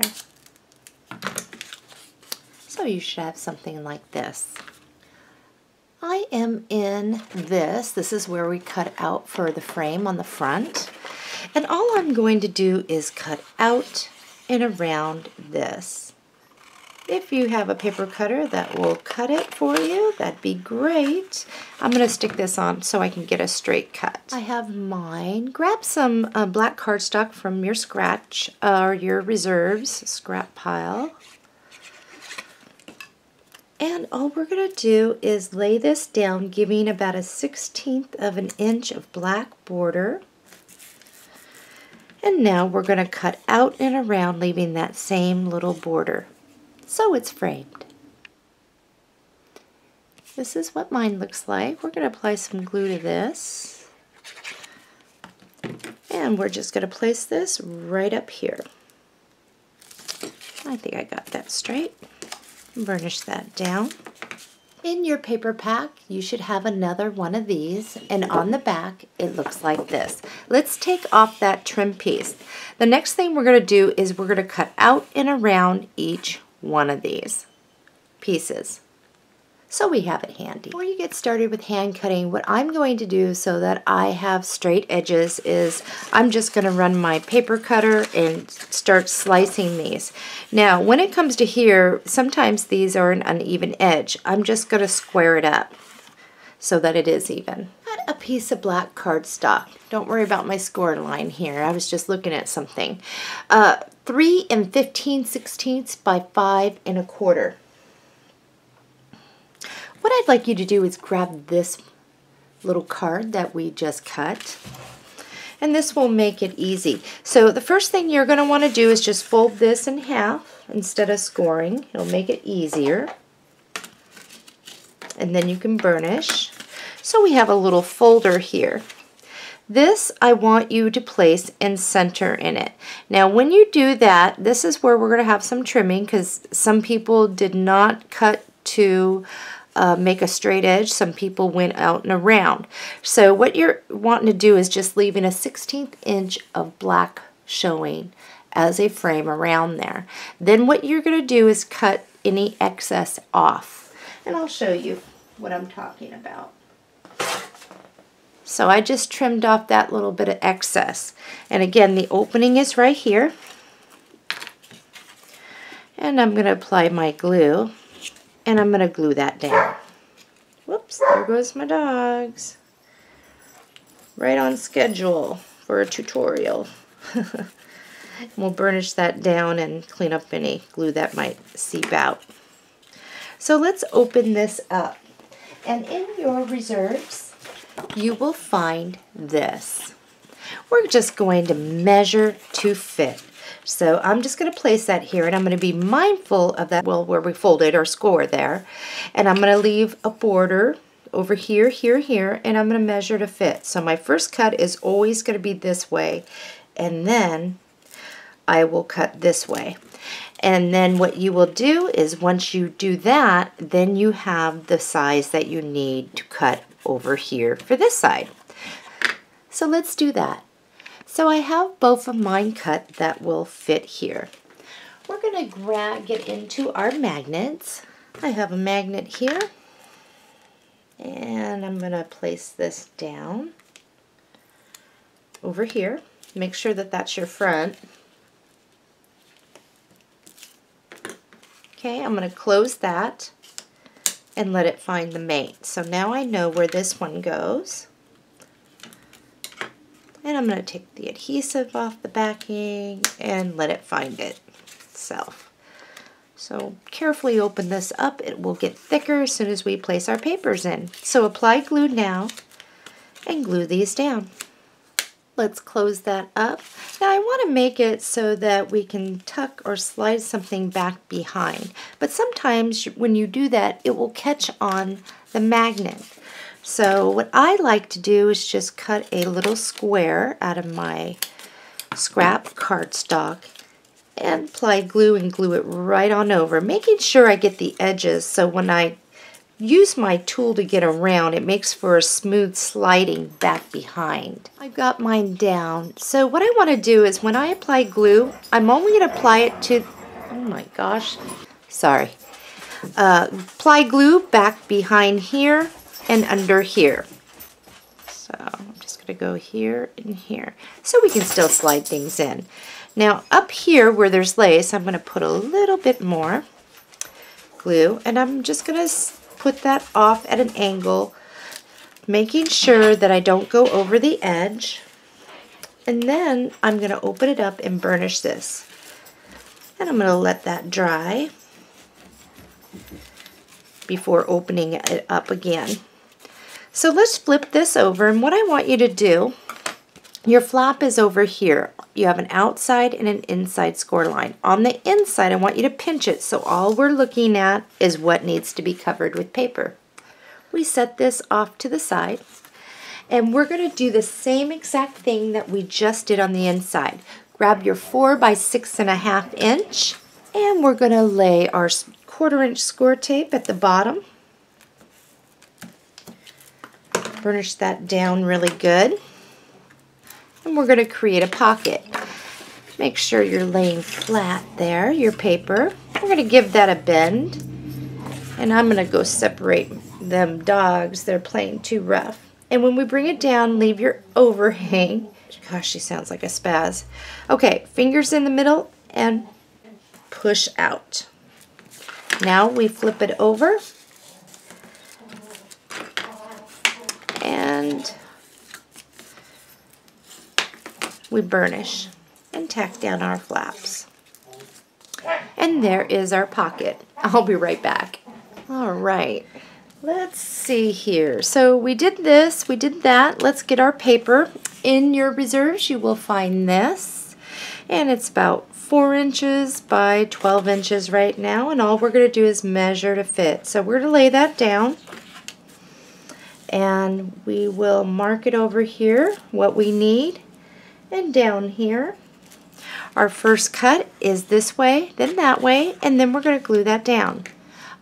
So you should have something like this. I am in this. This is where we cut out for the frame on the front. And all I'm going to do is cut out and around this. If you have a paper cutter that will cut it for you, that'd be great. I'm going to stick this on so I can get a straight cut. I have mine. Grab some black cardstock from your scratch or your reserves scrap pile. And all we're going to do is lay this down, giving about a 1/16 of an inch of black border. And now we're going to cut out and around, leaving that same little border. So it's framed. This is what mine looks like. We're going to apply some glue to this. And we're just going to place this right up here. I think I got that straight. Burnish that down. In your paper pack, you should have another one of these, and on the back, it looks like this. Let's take off that trim piece. The next thing we're going to do is we're going to cut out and around each one of these pieces. So we have it handy. Before you get started with hand cutting, what I'm going to do so that I have straight edges is I'm just going to run my paper cutter and start slicing these. Now when it comes to here, sometimes these are an uneven edge. I'm just going to square it up so that it is even. Cut a piece of black cardstock. Don't worry about my score line here. I was just looking at something. 3 15/16 by 5 1/4. What I'd like you to do is grab this little card that we just cut, and this will make it easy. So the first thing you're going to want to do is just fold this in half instead of scoring. It'll make it easier, and then you can burnish. So we have a little folder here. This I want you to place and center in it. Now when you do that, this is where we're going to have some trimming because some people did not cut to make a straight edge. Some people went out and around. So what you're wanting to do is just leaving a 1/16 inch of black showing as a frame around there. Then what you're going to do is cut any excess off. And I'll show you what I'm talking about. So I just trimmed off that little bit of excess. And again, the opening is right here. And I'm going to apply my glue. And I'm going to glue that down. Whoops, there goes my dogs. Right on schedule for a tutorial. And we'll burnish that down and clean up any glue that might seep out. So let's open this up. And in your reserves, you will find this. We're just going to measure to fit. So I'm just going to place that here, and I'm going to be mindful of that, well, where we folded our score there. And I'm going to leave a border over here, here, here, and I'm going to measure to fit. So my first cut is always going to be this way, and then I will cut this way. And then what you will do is once you do that, then you have the size that you need to cut over here for this side. So let's do that. So I have both of mine cut that will fit here. We're going to get into our magnets. I have a magnet here, and I'm going to place this down over here. Make sure that that's your front. Okay, I'm going to close that and let it find the mate. So now I know where this one goes. And I'm going to take the adhesive off the backing and let it find it itself. So carefully open this up. It will get thicker as soon as we place our papers in. So apply glue now and glue these down. Let's close that up. Now I want to make it so that we can tuck or slide something back behind. But sometimes when you do that, it will catch on the magnet. So what I like to do is just cut a little square out of my scrap cardstock and apply glue and glue it right on over, making sure I get the edges so when I use my tool to get around, it makes for a smooth sliding back behind. I've got mine down. So what I want to do is when I apply glue, I'm only going to apply it to, oh my gosh, sorry. Apply glue back behind here and under here. So I'm just going to go here and here. So we can still slide things in. Now up here where there's lace, I'm going to put a little bit more glue, and I'm just going to put that off at an angle, making sure that I don't go over the edge. And then I'm going to open it up and burnish this. And I'm going to let that dry before opening it up again. So let's flip this over, and what I want you to do, your flap is over here. You have an outside and an inside score line. On the inside, I want you to pinch it, so all we're looking at is what needs to be covered with paper. We set this off to the side, and we're going to do the same exact thing that we just did on the inside. Grab your 4 by 6.5 inch, and we're going to lay our 1/4 inch score tape at the bottom. Burnish that down really good. And we're going to create a pocket. Make sure you're laying flat there, your paper. We're going to give that a bend. And I'm going to go separate them dogs. They're playing too rough. And when we bring it down, leave your overhang. Gosh, she sounds like a spaz. Okay, fingers in the middle and push out. Now we flip it over. And we burnish and tack down our flaps. And there is our pocket. I'll be right back. All right, let's see here. So we did this, we did that. Let's get our paper. In your reserves, you will find this. And it's about 4 inches by 12 inches right now. And all we're going to do is measure to fit. So we're going to lay that down. And we will mark it over here, what we need. And down here, our first cut is this way, then that way, and then we're going to glue that down.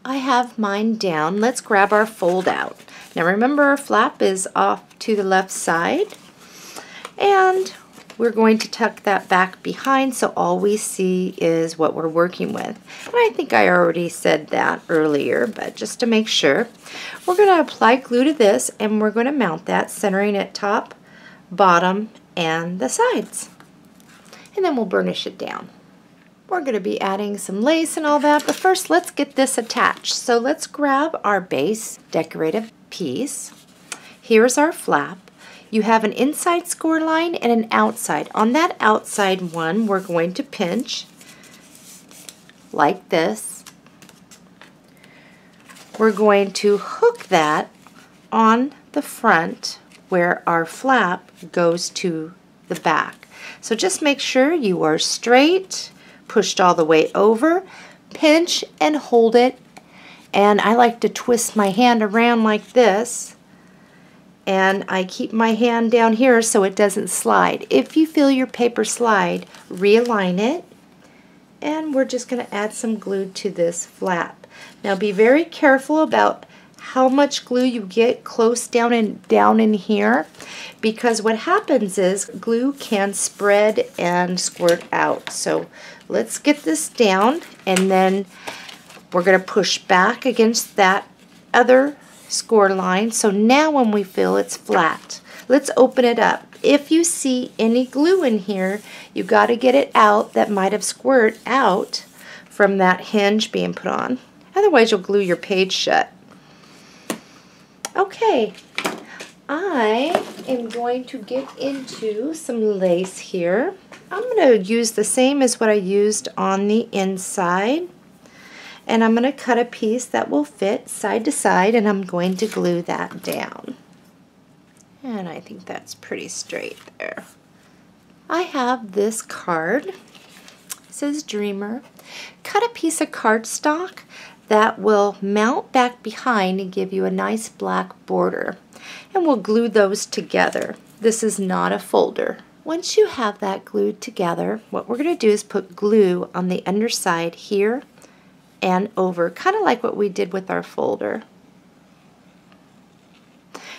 I have mine down. Let's grab our fold out. Now remember our flap is off to the left side, and we're going to tuck that back behind so all we see is what we're working with. And I think I already said that earlier, but just to make sure, we're going to apply glue to this and we're going to mount that, centering at top, bottom, and the sides. And then we'll burnish it down. We're going to be adding some lace and all that, but first let's get this attached. So let's grab our base decorative piece. Here's our flap. You have an inside score line and an outside. On that outside one, we're going to pinch like this. We're going to hook that on the front where our flap goes to the back. So just make sure you are straight, pushed all the way over, pinch and hold it. And I like to twist my hand around like this. And I keep my hand down here so it doesn't slide. If you feel your paper slide, realign it, and we're just going to add some glue to this flap. Now be very careful about how much glue you get close down in here, because what happens is glue can spread and squirt out. So let's get this down, and then we're going to push back against that other score line. So now when we feel it's flat, let's open it up. If you see any glue in here, you got to get it out. That might have squirted out from that hinge being put on. Otherwise you'll glue your page shut. Okay, I am going to get into some lace here. I'm going to use the same as what I used on the inside. And I'm going to cut a piece that will fit side to side, and I'm going to glue that down. And I think that's pretty straight there. I have this card. It says Dreamer. Cut a piece of cardstock that will mount back behind and give you a nice black border. And we'll glue those together. This is not a folder. Once you have that glued together, what we're going to do is put glue on the underside here and over, kind of like what we did with our folder.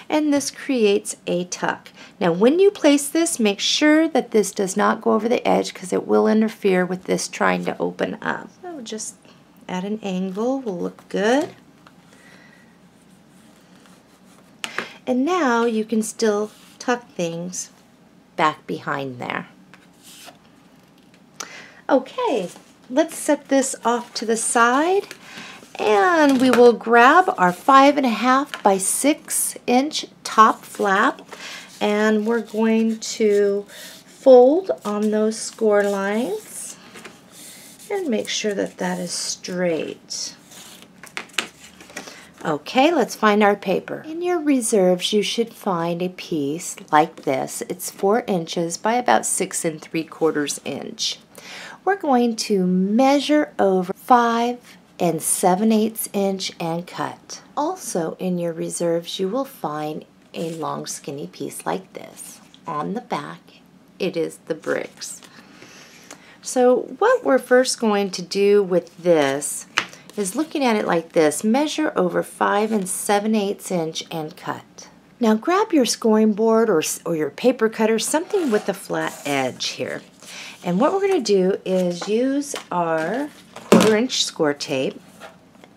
And this creates a tuck. Now when you place this, make sure that this does not go over the edge, because it will interfere with this trying to open up. So just at an angle will look good. And now you can still tuck things back behind there. Okay. Let's set this off to the side, and we will grab our 5.5 by 6 inch top flap, and we're going to fold on those score lines and make sure that that is straight. Okay, let's find our paper. In your reserves, you should find a piece like this. It's 4 inches by about 6 3/4 inch. We're going to measure over 5 7/8 inch and cut. Also in your reserves, you will find a long skinny piece like this. On the back, it is the bricks. So what we're first going to do with this is, looking at it like this, measure over 5 7/8 inch and cut. Now grab your scoring board or your paper cutter, something with a flat edge here. And what we're going to do is use our 1/4 inch score tape,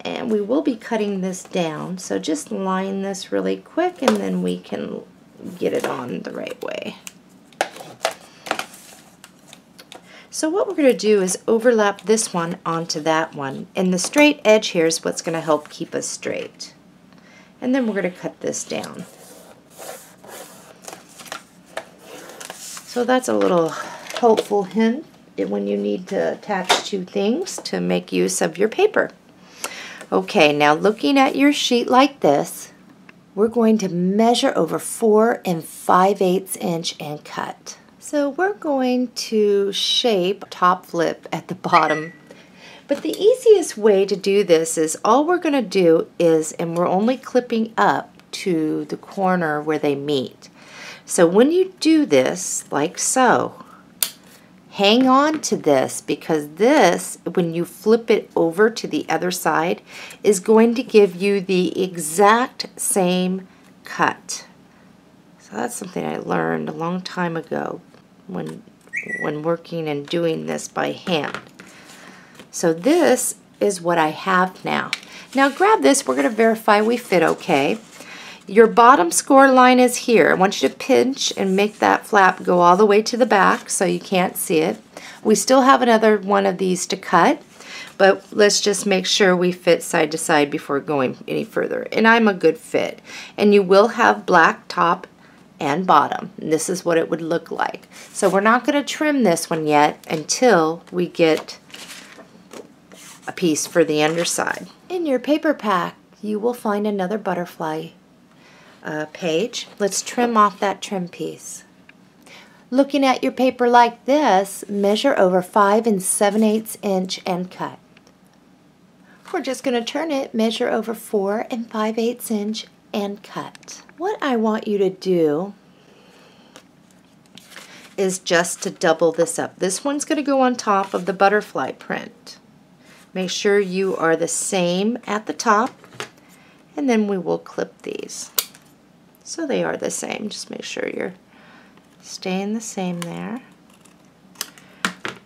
and we will be cutting this down. So just line this really quick, and then we can get it on the right way. So what we're going to do is overlap this one onto that one, and the straight edge here is what's going to help keep us straight. And then we're going to cut this down. So that's a little helpful hint when you need to attach two things to make use of your paper. Okay, now looking at your sheet like this, we're going to measure over 4 5/8 inch and cut. So we're going to shape top flip at the bottom. But the easiest way to do this is, all we're going to do is, and we're only clipping up to the corner where they meet. So when you do this, like so, Hang on to this, because this, when you flip it over to the other side, is going to give you the exact same cut. So that's something I learned a long time ago when working and doing this by hand. So this is what I have now. Now grab this, we're going to verify we fit okay. Your bottom score line is here. I want you to pinch and make that flap go all the way to the back so you can't see it. We still have another one of these to cut, but let's just make sure we fit side to side before going any further. And I'm a good fit. And you will have black top and bottom. And this is what it would look like. So we're not going to trim this one yet until we get a piece for the underside. In your paper pack, you will find another butterfly page. Let's trim off that trim piece. Looking at your paper like this, measure over 5 7/8 inch and cut. We're just going to turn it, measure over 4 5/8 inch and cut. What I want you to do is just to double this up. This one's going to go on top of the butterfly print. Make sure you are the same at the top, and then we will clip these. So they are the same. Just make sure you're staying the same there.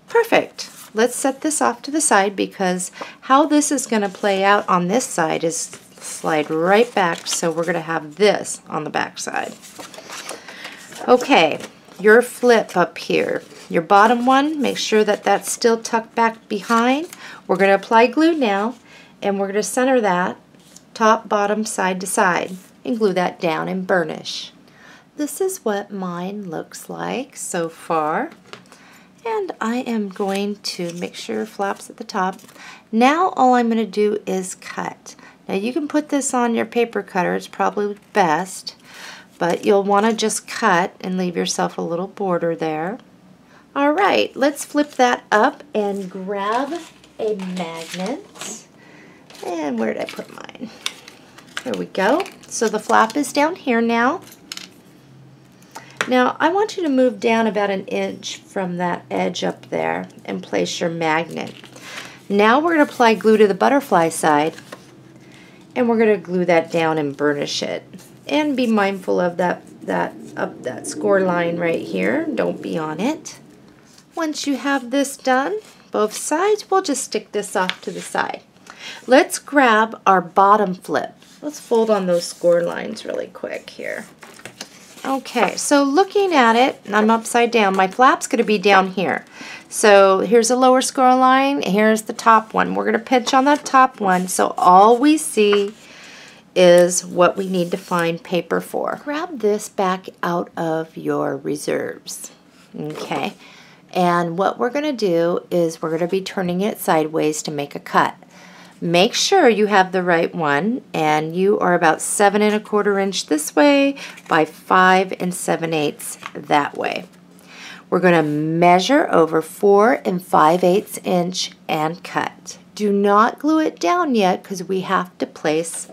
Perfect. Let's set this off to the side, because how this is going to play out on this side is slide right back, so we're going to have this on the back side. Okay, your flip up here. Your bottom one, make sure that that's still tucked back behind. We're going to apply glue now, and we're going to center that top, bottom, side to side, and glue that down and burnish. This is what mine looks like so far, and I am going to make sure flaps at the top. Now all I'm going to do is cut. Now you can put this on your paper cutter, it's probably best, but you'll want to just cut and leave yourself a little border there. Alright, let's flip that up and grab a magnet. And where did I put mine? There we go. So the flap is down here now. Now I want you to move down about 1 inch from that edge up there and place your magnet. Now we're going to apply glue to the butterfly side, and we're going to glue that down and burnish it. And be mindful of that score line right here. Don't be on it. Once you have this done, both sides, we'll just stick this off to the side. Let's grab our bottom flip. Let's fold on those score lines really quick here. Okay, so looking at it, I'm upside down. My flap's going to be down here. So here's a lower score line, here's the top one. We're going to pinch on that top one, so all we see is what we need to find paper for. Grab this back out of your reserves. Okay, and what we're going to do is we're going to be turning it sideways to make a cut. Make sure you have the right one, and you are about 7 1/4 inch this way by 5 7/8 that way. We're going to measure over 4 5/8 inch and cut. Do not glue it down yet, because we have to place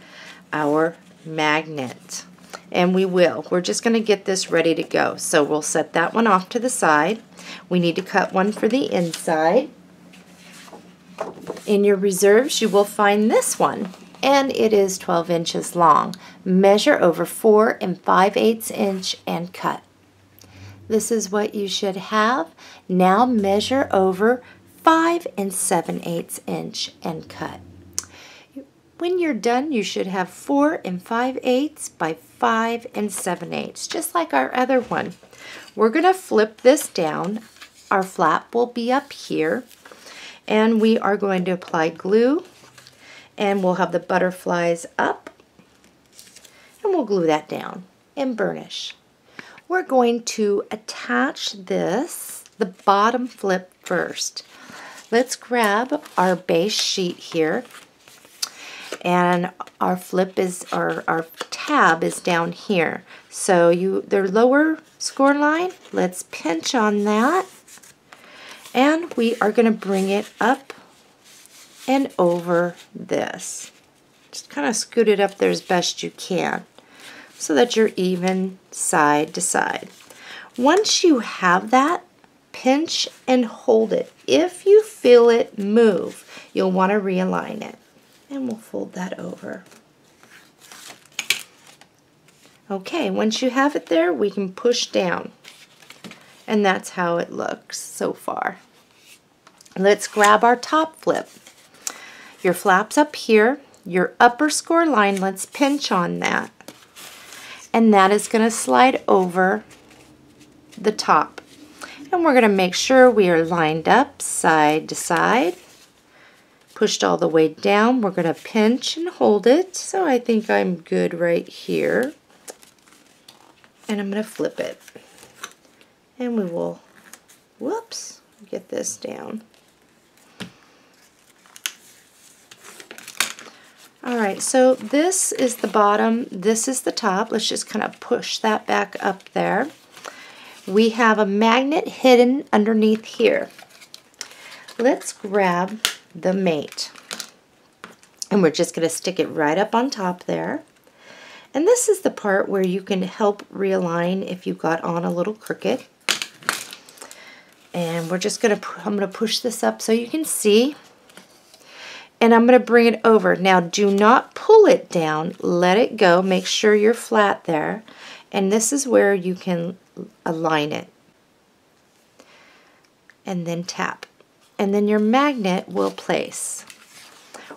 our magnet, and we will. We're just going to get this ready to go. So we'll set that one off to the side. We need to cut one for the inside. In your reserves, you will find this one, and it is 12 inches long. Measure over 4 5/8 inch and cut. This is what you should have. Now measure over 5 7/8 inch and cut. When you're done, you should have 4 5/8 by 5 7/8, just like our other one. We're going to flip this down. Our flap will be up here. And we are going to apply glue, and we'll have the butterflies up, and we'll glue that down and burnish. We're going to attach this, the bottom flip first. Let's grab our base sheet here, and our flip is, or our tab is down here. So their lower score line, let's pinch on that. And we are going to bring it up and over this. Just kind of scoot it up there as best you can so that you're even side to side. Once you have that, pinch and hold it. If you feel it move, you'll want to realign it. And we'll fold that over. Okay, once you have it there, we can push down. And that's how it looks so far. Let's grab our top flip. Your flap's up here, your upper score line, let's pinch on that. And that is going to slide over the top. And we're going to make sure we are lined up side to side, pushed all the way down. We're going to pinch and hold it. So I think I'm good right here. And I'm going to flip it. And we will, whoops, get this down. Alright, so this is the bottom, this is the top. Let's just kind of push that back up there. We have a magnet hidden underneath here. Let's grab the mate. And we're just going to stick it right up on top there. And this is the part where you can help realign if you got on a little crooked. And we're just going to, I'm going to push this up so you can see. And I'm going to bring it over. Now do not pull it down, let it go, make sure you're flat there. And this is where you can align it. And then tap. And then your magnet will place.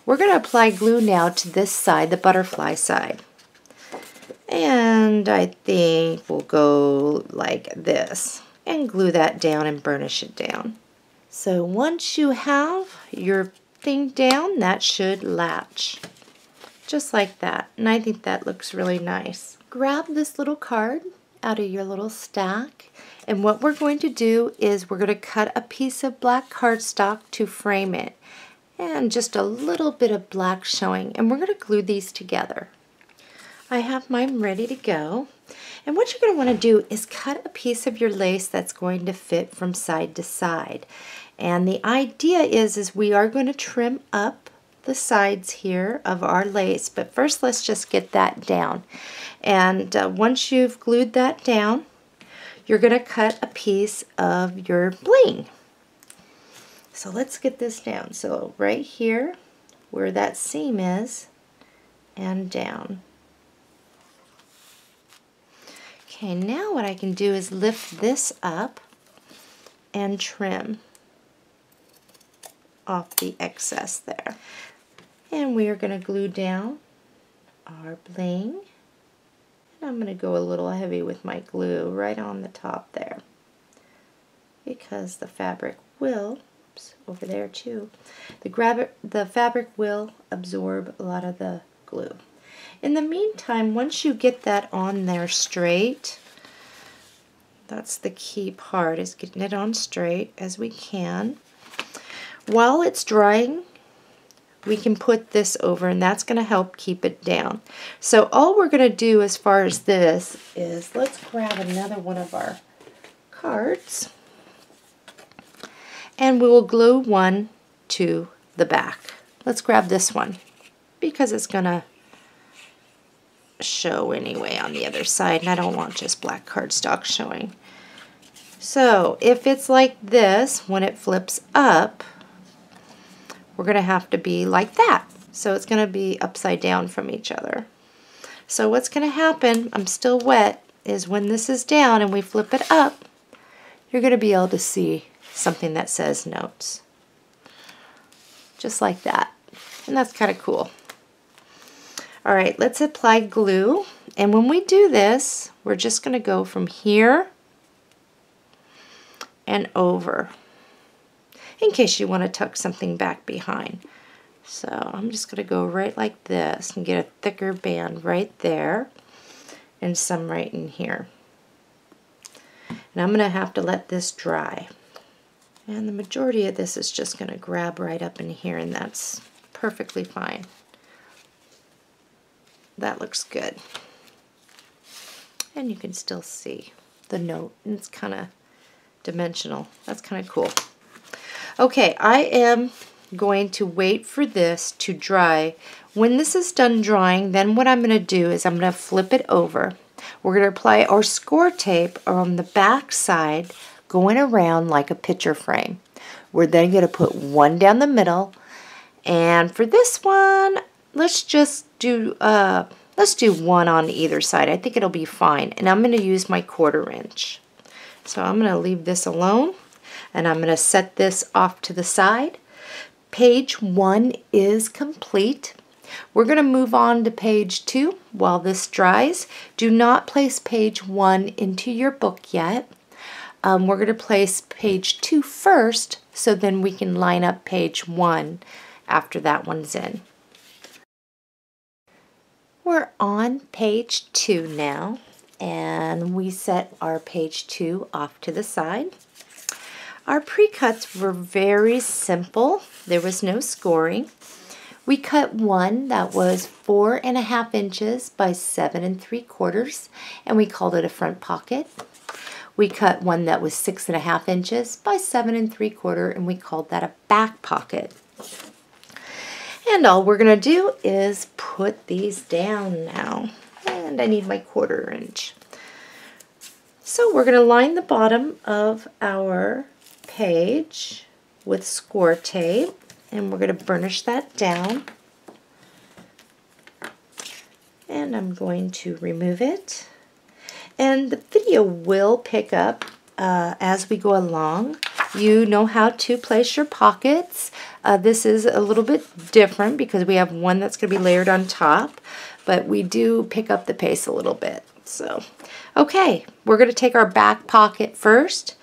We're going to apply glue now to this side, the butterfly side. And I think we'll go like this. And glue that down and burnish it down. So once you have your thing down, that should latch just like that, and I think that looks really nice. Grab this little card out of your little stack, and what we're going to do is we're going to cut a piece of black cardstock to frame it, and just a little bit of black showing, and we're going to glue these together. I have mine ready to go, and what you're going to want to do is cut a piece of your lace that's going to fit from side to side. And the idea is we are going to trim up the sides here of our lace, but first let's just get that down. And once you've glued that down, you're going to cut a piece of your bling. So let's get this down. So right here where that seam is, and down. Okay, now what I can do is lift this up and trim off the excess there. And we are going to glue down our bling. And I'm going to go a little heavy with my glue right on the top there, because the fabric will, oops, over there too, the fabric will absorb a lot of the glue. In the meantime, once you get that on there straight, that's the key part, is getting it on straight as we can. While it's drying, we can put this over, and that's going to help keep it down. So all we're going to do as far as this is, let's grab another one of our cards, and we will glue one to the back. Let's grab this one, because it's going to show anyway on the other side, and I don't want just black cardstock showing. So if it's like this, when it flips up, we're going to have to be like that. So it's going to be upside down from each other. So what's going to happen, I'm still wet, is when this is down and we flip it up, you're going to be able to see something that says notes. Just like that. And that's kind of cool. All right, let's apply glue. And when we do this, we're just going to go from here and over, in case you want to tuck something back behind. So I'm just going to go right like this and get a thicker band right there and some right in here. And I'm going to have to let this dry. And the majority of this is just going to grab right up in here, and that's perfectly fine. That looks good. And you can still see the note, and it's kind of dimensional. That's kind of cool. Okay, I am going to wait for this to dry. When this is done drying, then what I'm going to do is I'm going to flip it over. We're going to apply our score tape on the back side, going around like a picture frame. We're then going to put one down the middle, and for this one, let's just do one on either side. I think it'll be fine, and I'm going to use my 1/4 inch. So I'm going to leave this alone, and I'm going to set this off to the side. Page 1 is complete. We're going to move on to page 2 while this dries. Do not place page 1 into your book yet. We're going to place page 2 first, so then we can line up page 1 after that one's in. We're on page 2 now, and we set our page 2 off to the side. Our pre-cuts were very simple. There was no scoring. We cut one that was 4.5 inches by 7 3/4, and we called it a front pocket. We cut one that was 6.5 inches by 7 3/4, and we called that a back pocket. And all we're gonna do is put these down now. And I need my 1/4 inch. So we're gonna line the bottom of our page with score tape, and we're going to burnish that down, and I'm going to remove it, and the video will pick up as we go along. You know how to place your pockets. This is a little bit different because we have one that's going to be layered on top, but we do pick up the pace a little bit. So okay, we're going to take our back pocket first,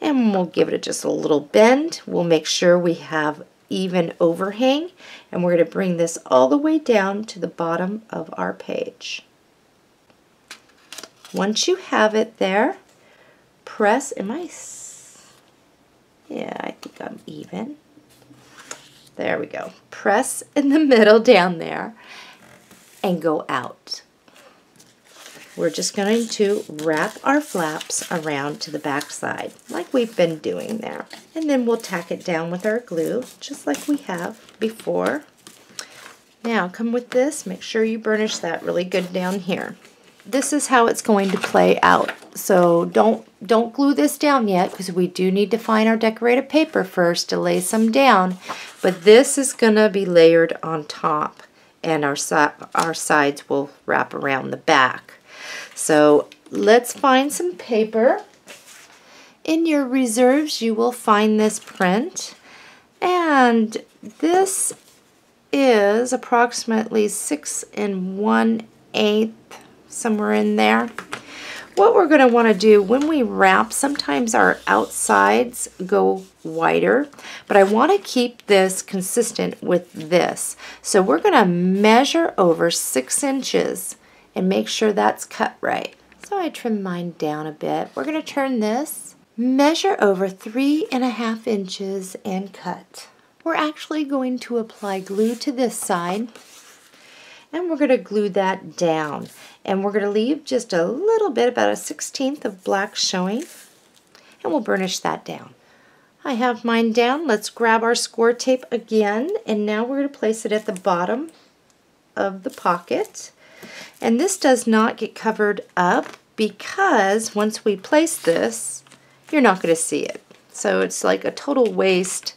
and we'll give it just a little bend. We'll make sure we have even overhang, and we're going to bring this all the way down to the bottom of our page. Once you have it there, press, yeah, I think I'm even. There we go. Press in the middle down there and go out. We're just going to wrap our flaps around to the back side, like we've been doing there. And then we'll tack it down with our glue, just like we have before. Now, come with this. Make sure you burnish that really good down here. This is how it's going to play out. So don't glue this down yet, because we do need to find our decorated paper first to lay some down. But this is going to be layered on top, and our sides will wrap around the back. So let's find some paper. In your reserves, you will find this print, and this is approximately 6 1/8, somewhere in there. What we're going to want to do when we wrap, sometimes our outsides go wider, but I want to keep this consistent with this. So we're going to measure over 6 inches and make sure that's cut right. So I trim mine down a bit. We're going to turn this, measure over 3.5 inches and cut. We're actually going to apply glue to this side, and we're going to glue that down. And we're going to leave just a little bit, about a 1/16 of black showing, and we'll burnish that down. I have mine down. Let's grab our score tape again, and now we're going to place it at the bottom of the pocket. And this does not get covered up, because once we place this, you're not going to see it. So it's like a total waste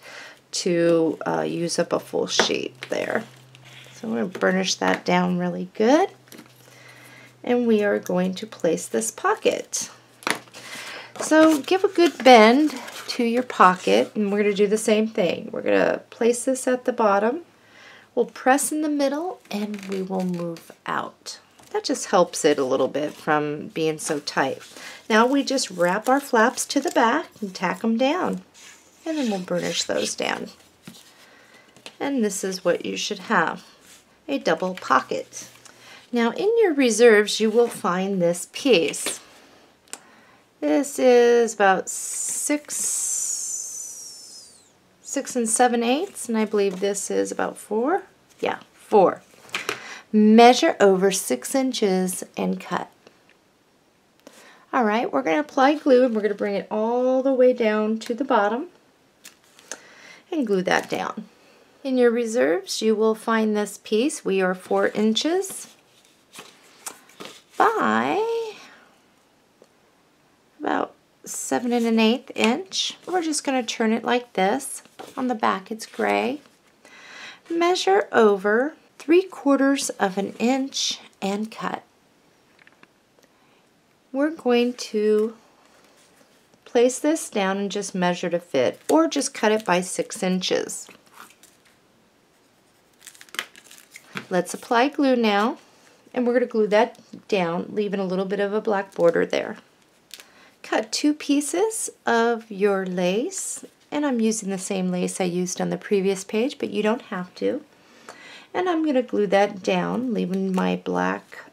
to use up a full sheet there. So I'm going to burnish that down really good. And we are going to place this pocket. So give a good bend to your pocket, and we're going to do the same thing. We're going to place this at the bottom. We'll press in the middle, and we will move out. That just helps it a little bit from being so tight. Now we just wrap our flaps to the back and tack them down, and then we'll burnish those down. And this is what you should have, a double pocket. Now in your reserves, you will find this piece. This is about 6 6 7/8, and I believe this is about 4. Yeah, 4. Measure over 6 inches and cut. All right, we're going to apply glue, and we're going to bring it all the way down to the bottom and glue that down. In your reserves, you will find this piece. We are 4 inches by about 7 1/8 inch. We're just going to turn it like this. On the back it's gray. Measure over 3/4 of an inch and cut. We're going to place this down and just measure to fit, or just cut it by 6 inches. Let's apply glue now, and we're going to glue that down, leaving a little bit of a black border there. Cut 2 pieces of your lace, and I'm using the same lace I used on the previous page, but you don't have to. And I'm going to glue that down, leaving my black,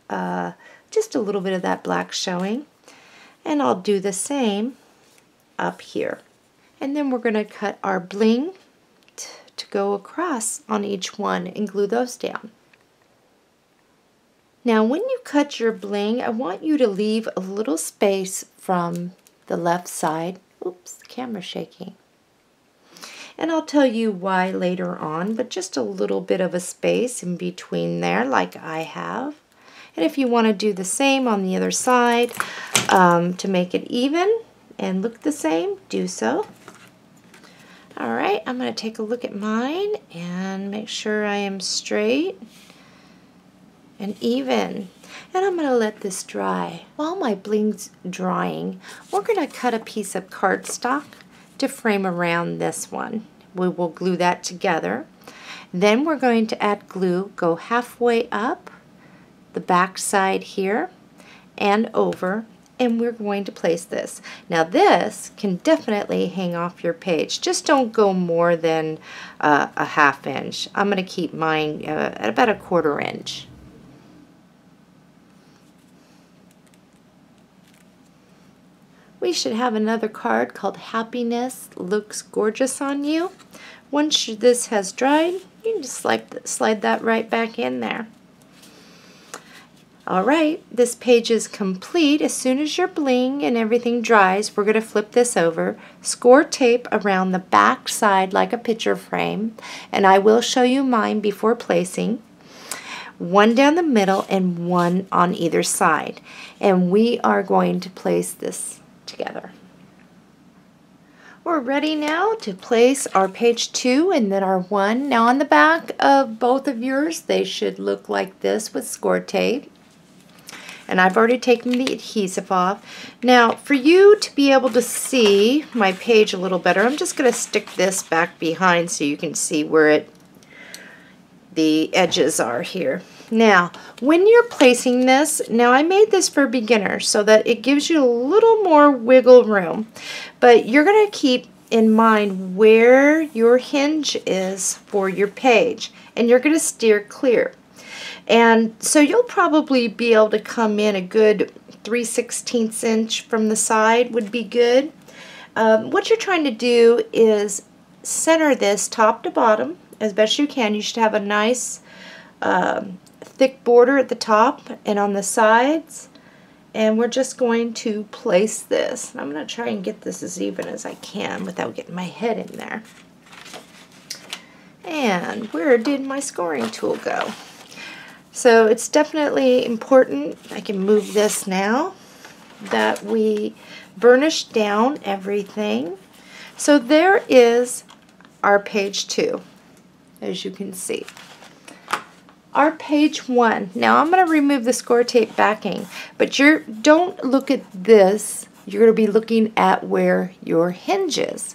just a little bit of that black showing. And I'll do the same up here. And then we're going to cut our bling to go across on each one and glue those down. Now when you cut your bling, I want you to leave a little space from the left side. Oops, the camera's shaking. And I'll tell you why later on, but just a little bit of a space in between there like I have. And if you want to do the same on the other side to make it even and look the same, do so. Alright, I'm going to take a look at mine and make sure I am straight and even. And I'm going to let this dry. While my bling's drying, we're going to cut a piece of cardstock to frame around this one. We will glue that together. Then we're going to add glue, go halfway up the back side here and over, and we're going to place this. Now this can definitely hang off your page. Just don't go more than a 1/2 inch. I'm going to keep mine at about a 1/4 inch. We should have another card called Happiness Looks Gorgeous on You. Once this has dried, you can just slide that right back in there. Alright, this page is complete. As soon as your bling and everything dries, we're going to flip this over, score tape around the back side like a picture frame, and I will show you mine before placing. One down the middle and one on either side. And we are going to place this together. We're ready now to place our page 2 and then our 1. Now on the back of both of yours, they should look like this with score tape. And I've already taken the adhesive off. Now for you to be able to see my page a little better, I'm just going to stick this back behind so you can see where the edges are here. Now, when you're placing this, now I made this for beginners so that it gives you a little more wiggle room, but you're going to keep in mind where your hinge is for your page, and you're going to steer clear. And so you'll probably be able to come in a good 3/16 inch from the side would be good. What you're trying to do is center this top to bottom as best you can. You should have a nice thick border at the top and on the sides, and we're just going to place this. And I'm going to try and get this as even as I can without getting my head in there. And where did my scoring tool go? So it's definitely important, I can move this now, that we burnish down everything. So there is our page 2, as you can see. Our page 1. Now I'm going to remove the score tape backing, but don't look at this. You're going to be looking at where your hinge is.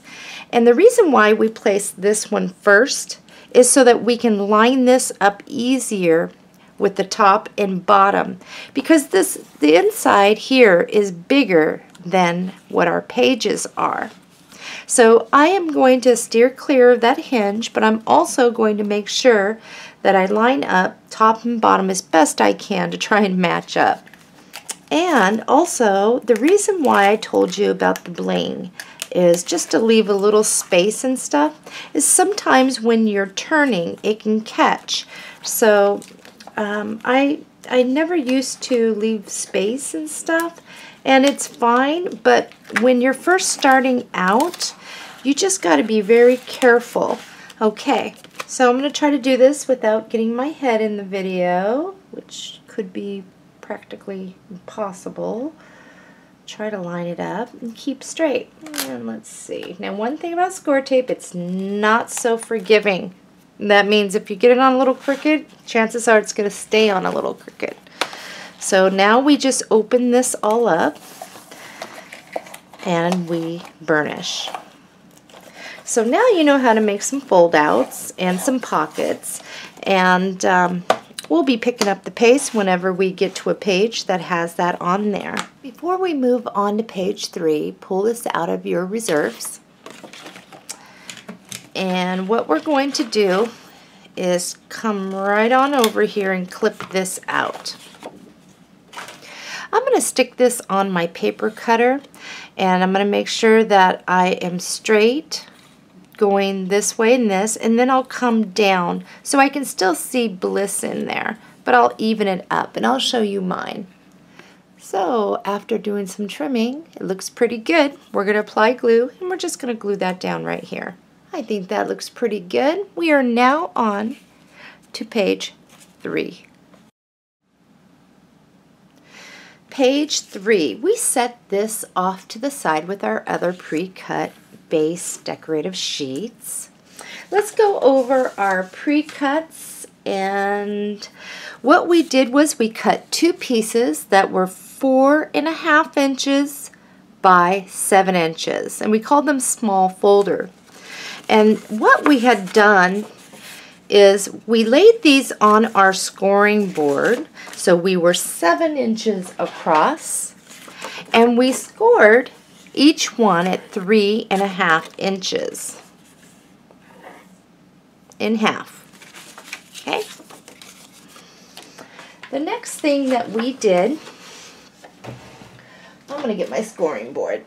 And the reason why we place this one first is so that we can line this up easier with the top and bottom, because the inside here is bigger than what our pages are. So I am going to steer clear of that hinge, but I'm also going to make sure that I line up top and bottom as best I can to try and match up. And also, the reason why I told you about the bling is just to leave a little space and stuff, is sometimes when you're turning it can catch. So I never used to leave space and stuff, and it's fine, but when you're first starting out, you just got to be very careful. Okay, so I'm going to try to do this without getting my head in the video, which could be practically impossible. Try to line it up and keep straight. And let's see. Now, one thing about score tape, it's not so forgiving. That means if you get it on a little crooked, chances are it's going to stay on a little crooked. So now we just open this all up and we burnish. So now you know how to make some fold outs and some pockets, and we'll be picking up the pace whenever we get to a page that has that on there. Before we move on to page 3, pull this out of your reserves. And what we're going to do is come right on over here and clip this out. I'm going to stick this on my paper cutter, and I'm going to make sure that I am straight going this way and this, and then I'll come down so I can still see bliss in there, but I'll even it up and I'll show you mine. So after doing some trimming, it looks pretty good. We're going to apply glue and we're just going to glue that down right here. I think that looks pretty good. We are now on to page 3. Page 3, we set this off to the side with our other pre-cut base decorative sheets. Let's go over our pre-cuts, and what we did was we cut 2 pieces that were 4.5 inches by 7 inches, and we called them small folder. And what we had done is we laid these on our scoring board, so we were 7 inches across, and we scored each one at 3.5 inches in half. Okay. The next thing that we did, I'm going to get my scoring board.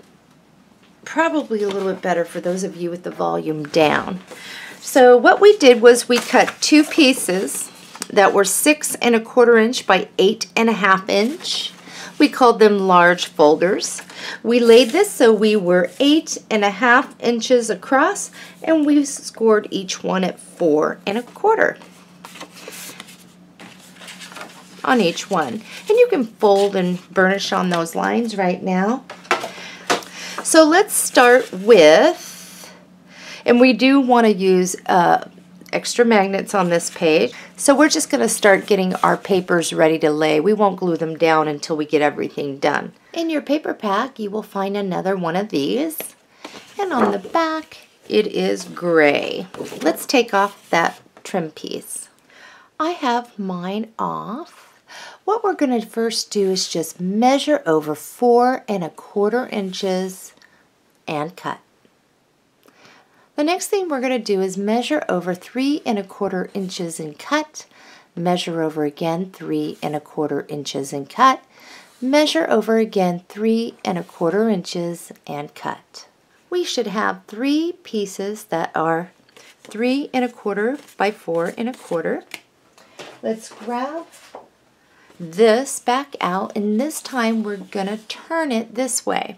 Probably a little bit better for those of you with the volume down. So what we did was we cut 2 pieces that were 6.25 inch by 8.5 inch. We called them large folders. We laid this so we were 8.5 inches across, and we scored each one at 4.25 on each one. And you can fold and burnish on those lines right now. So let's start with, and we do want to use extra magnets on this page. So we're just going to start getting our papers ready to lay. We won't glue them down until we get everything done. In your paper pack, you will find another one of these. And on the back, it is gray. Let's take off that trim piece. I have mine off. What we're going to first do is just measure over 4.25 inches and cut. The next thing we're going to do is measure over 3.25 inches and cut, measure over again 3.25 inches and cut, measure over again 3.25 inches and cut. We should have 3 pieces that are 3.25 by 4.25. Let's grab this back out, and this time we're going to turn it this way.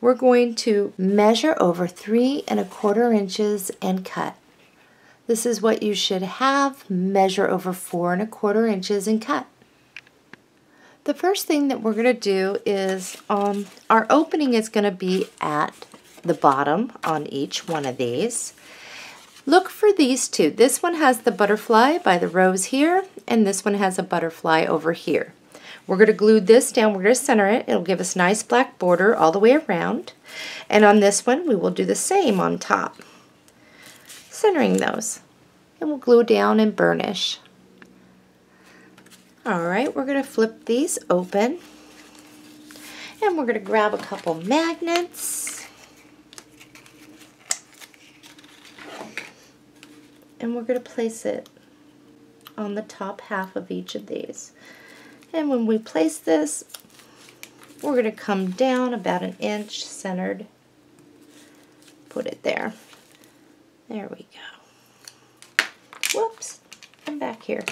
We're going to measure over 3.25 inches and cut. This is what you should have. Measure over 4.25 inches and cut. The first thing that we're going to do is our opening is going to be at the bottom on each one of these. Look for these two. This one has the butterfly by the rose here, and this one has a butterfly over here. We're going to glue this down. We're going to center it. It'll give us a nice black border all the way around. And on this one, we will do the same on top, centering those. And we'll glue down and burnish. All right, we're going to flip these open. And we're going to grab a couple magnets. And we're going to place it on the top half of each of these. And when we place this, we're going to come down about 1 inch centered, put it there. There we go. Whoops, come back here.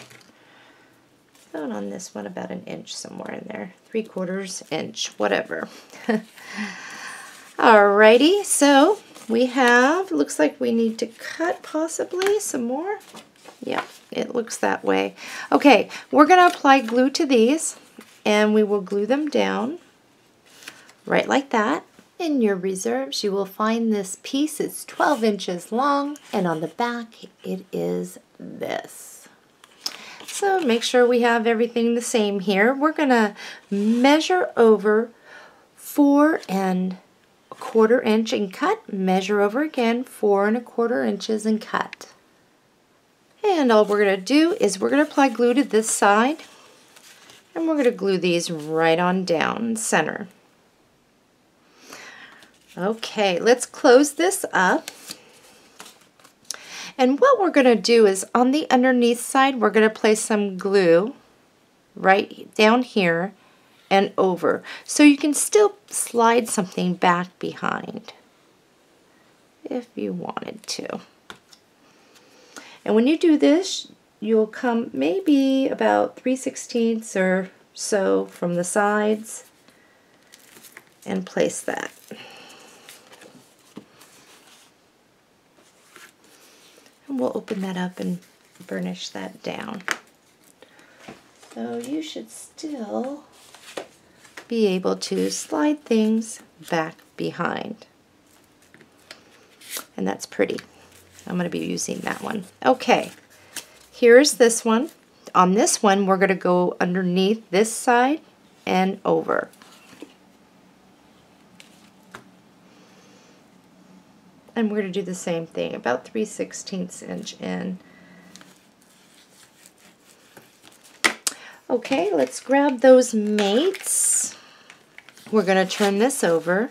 And on this one, about 1 inch somewhere in there, 3/4 inch, whatever. Alrighty, so we have, looks like we need to cut possibly some more. Yep, it looks that way. Okay, we're going to apply glue to these, and we will glue them down right like that. In your reserves, you will find this piece. It's 12 inches long, and on the back, it is this. So make sure we have everything the same here. We're gonna measure over 4 1/4 inch and cut, measure over again 4 1/4 inches and cut. And all we're gonna do is we're gonna apply glue to this side, and we're gonna glue these right on down center. Okay, let's close this up. And what we're gonna do is on the underneath side, we're gonna place some glue right down here and over. So you can still slide something back behind if you wanted to. And when you do this, you'll come maybe about 3/16 or so from the sides and place that. And we'll open that up and burnish that down. So you should still be able to slide things back behind. And that's pretty. I'm going to be using that one. Okay, here's this one. On this one, we're going to go underneath this side and over. And we're going to do the same thing, about 3/16 inch in. Okay, let's grab those mates. We're going to turn this over,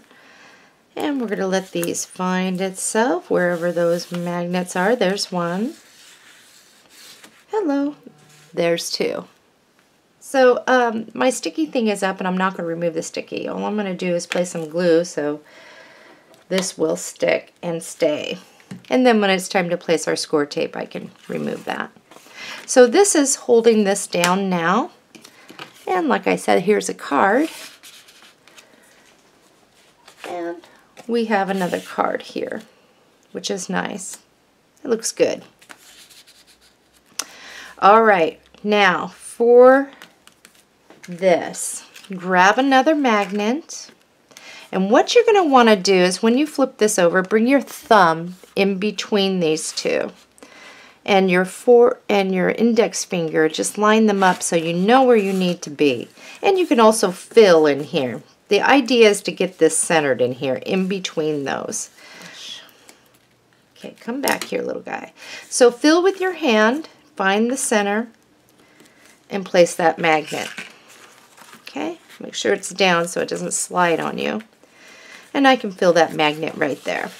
and we're going to let these find itself wherever those magnets are. There's one. Hello. There's two. So my sticky thing is up, and I'm not going to remove the sticky. All I'm going to do is place some glue, so this will stick and stay. And then when it's time to place our score tape, I can remove that. So this is holding this down now. And like I said, here's a card. And we have another card here, which is nice. It looks good. All right, now for this, grab another magnet. And what you're going to want to do is when you flip this over, bring your thumb in between these two and your index finger. Just line them up so you know where you need to be. And you can also fill in here. The idea is to get this centered in here, in between those. Okay, come back here, little guy. So fill with your hand, find the center, and place that magnet. Okay, make sure it's down so it doesn't slide on you. And I can fill that magnet right there.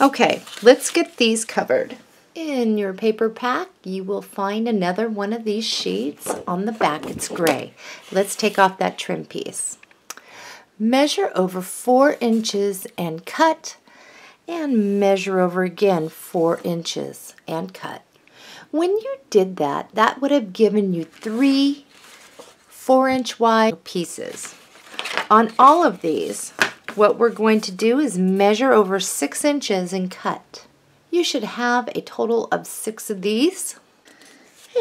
Okay, let's get these covered. In your paper pack, you will find another one of these sheets. On the back, it's gray. Let's take off that trim piece. Measure over 4 inches and cut, and measure over again 4 inches and cut. When you did that, that would have given you 3 4-inch wide pieces. On all of these, what we're going to do is measure over 6 inches and cut. You should have a total of 6 of these.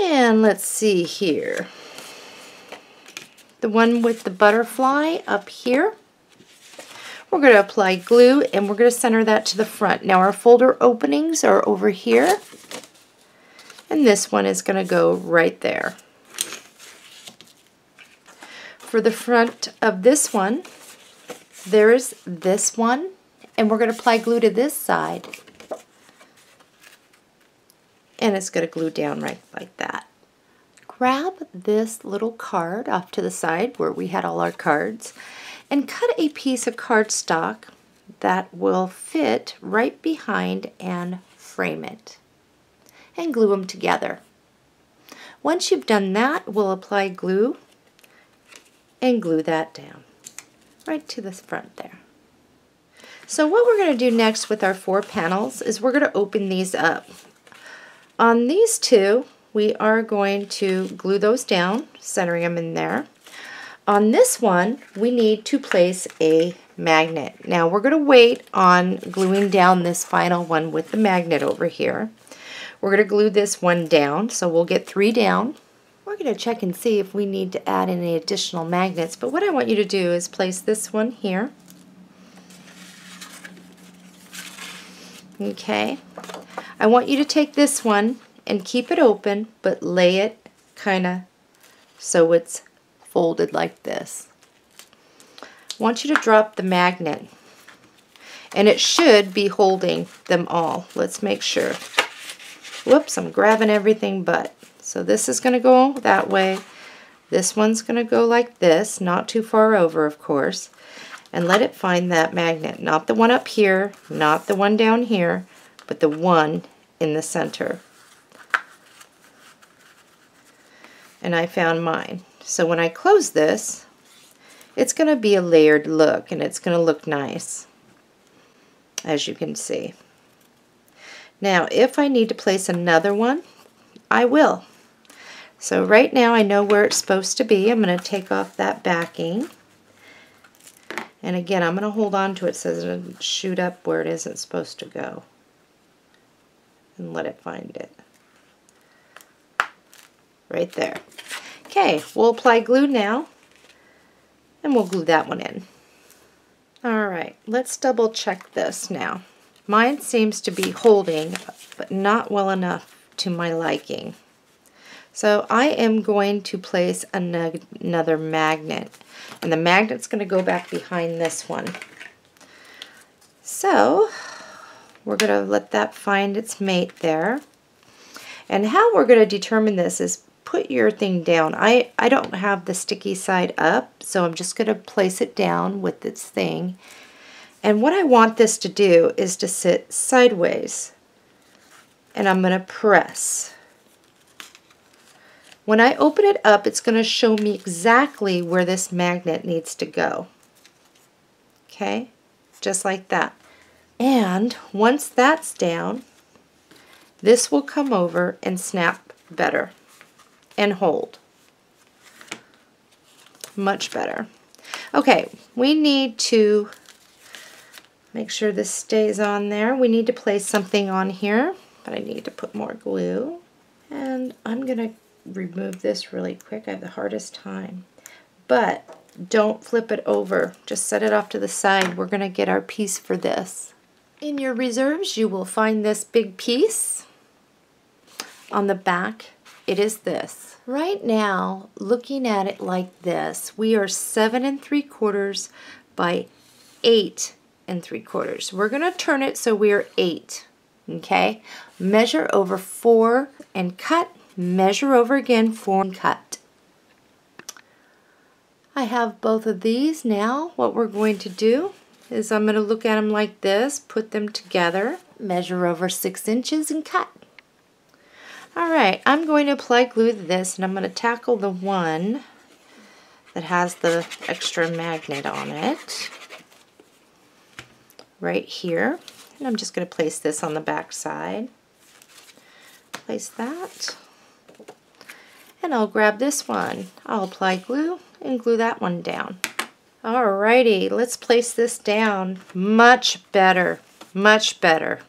And let's see here. The one with the butterfly up here. We're going to apply glue, and we're going to center that to the front. Now our folder openings are over here, and this one is going to go right there. For the front of this one, there's this one, and we're going to apply glue to this side. And it's going to glue down right like that. Grab this little card off to the side where we had all our cards, and cut a piece of cardstock that will fit right behind and frame it, and glue them together. Once you've done that, we'll apply glue and glue that down right to the front there. So what we're going to do next with our 4 panels is we're going to open these up. On these two, we are going to glue those down, centering them in there. On this one, we need to place a magnet. Now we're going to wait on gluing down this final one with the magnet over here. We're going to glue this one down, so we'll get 3 down. We're We're going to check and see if we need to add any additional magnets, but what I want you to do is place this one here. Okay, I want you to take this one and keep it open, but lay it kind of so it's folded like this. I want you to drop the magnet, and it should be holding them all. Let's make sure. Whoops, I'm grabbing everything but. So this is going to go that way. This one's going to go like this, not too far over, of course, and let it find that magnet. Not the one up here, not the one down here, but the one in the center. And I found mine. So when I close this, it's going to be a layered look, and it's going to look nice, as you can see. Now, if I need to place another one, I will. So right now I know where it's supposed to be. I'm going to take off that backing, and again I'm going to hold on to it so it doesn't shoot up where it isn't supposed to go, and let it find it right there. Okay, we'll apply glue now, and we'll glue that one in. Alright, let's double check this now. Mine seems to be holding, but not well enough to my liking. So I am going to place another magnet, and the magnet's going to go back behind this one. So we're going to let that find its mate there. And how we're going to determine this is put your thing down. I don't have the sticky side up, so I'm just going to place it down with this thing. And what I want this to do is to sit sideways, and I'm going to press. When I open it up, it's going to show me exactly where this magnet needs to go. Okay, just like that. And once that's down, this will come over and snap better and hold much better. Okay, we need to make sure this stays on there. We need to place something on here, but I need to put more glue, and I'm going to remove this really quick. I have the hardest time, but don't flip it over, just set it off to the side. We're going to get our piece for this. In your reserves you will find this big piece on the back. It is this. Right now, looking at it like this, we are 7 3/4 by 8 3/4. We're going to turn it so we are 8. Okay, measure over 4 and cut, measure over again 4 and cut. I have both of these now. What we're going to do is I'm going to look at them like this, put them together, measure over 6 inches and cut. Alright, I'm going to apply glue to this, and I'm going to tackle the one that has the extra magnet on it right here. And I'm just going to place this on the back side. Place that. And I'll grab this one. I'll apply glue and glue that one down. Alrighty, let's place this down. Much better. Much better.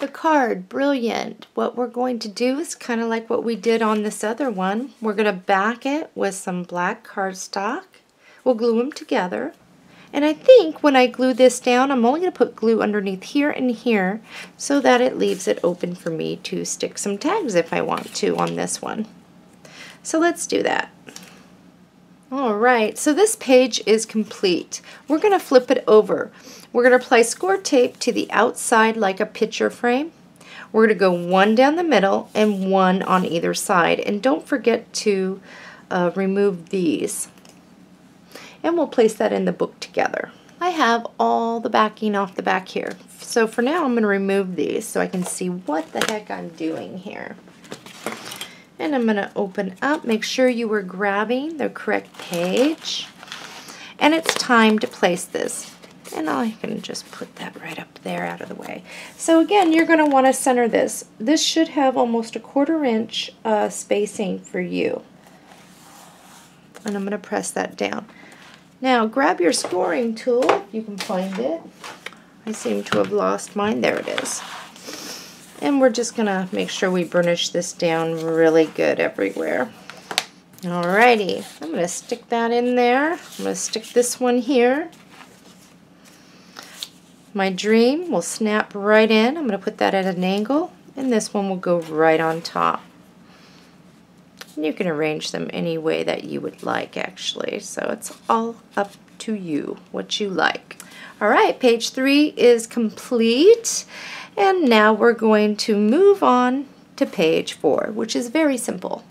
The card, brilliant. What we're going to do is kind of like what we did on this other one. We're going to back it with some black cardstock. We'll glue them together. And I think when I glue this down, I'm only going to put glue underneath here and here so that it leaves it open for me to stick some tags if I want to on this one. So let's do that. Alright, so this page is complete. We're going to flip it over. We're going to apply score tape to the outside like a picture frame. We're going to go one down the middle and one on either side. And don't forget to remove these. And we'll place that in the book together. I have all the backing off the back here. So for now I'm going to remove these so I can see what the heck I'm doing here. And I'm going to open up. Make sure you were grabbing the correct page. And it's time to place this. And I can just put that right up there out of the way. So again, you're going to want to center this. This should have almost a 1/4 inch spacing for you. And I'm going to press that down. Now grab your scoring tool if you can find it. I seem to have lost mine. There it is. And we're just going to make sure we burnish this down really good everywhere. Alrighty, I'm going to stick that in there. I'm going to stick this one here. My dream will snap right in. I'm going to put that at an angle, and this one will go right on top. And you can arrange them any way that you would like, actually. So it's all up to you, what you like. Alright, page 3 is complete, and now we're going to move on to page 4, which is very simple.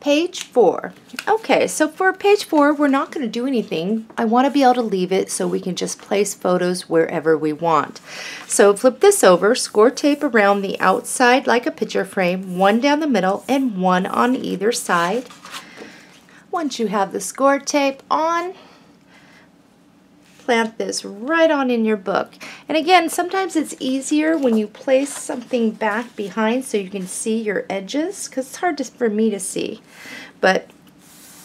Page 4. Okay, so for page 4, we're not going to do anything. I want to be able to leave it so we can just place photos wherever we want. So flip this over, score tape around the outside like a picture frame, one down the middle and one on either side. Once you have the score tape on, plant this right on in your book. And again, sometimes it's easier when you place something back behind so you can see your edges, because it's hard for me to see. But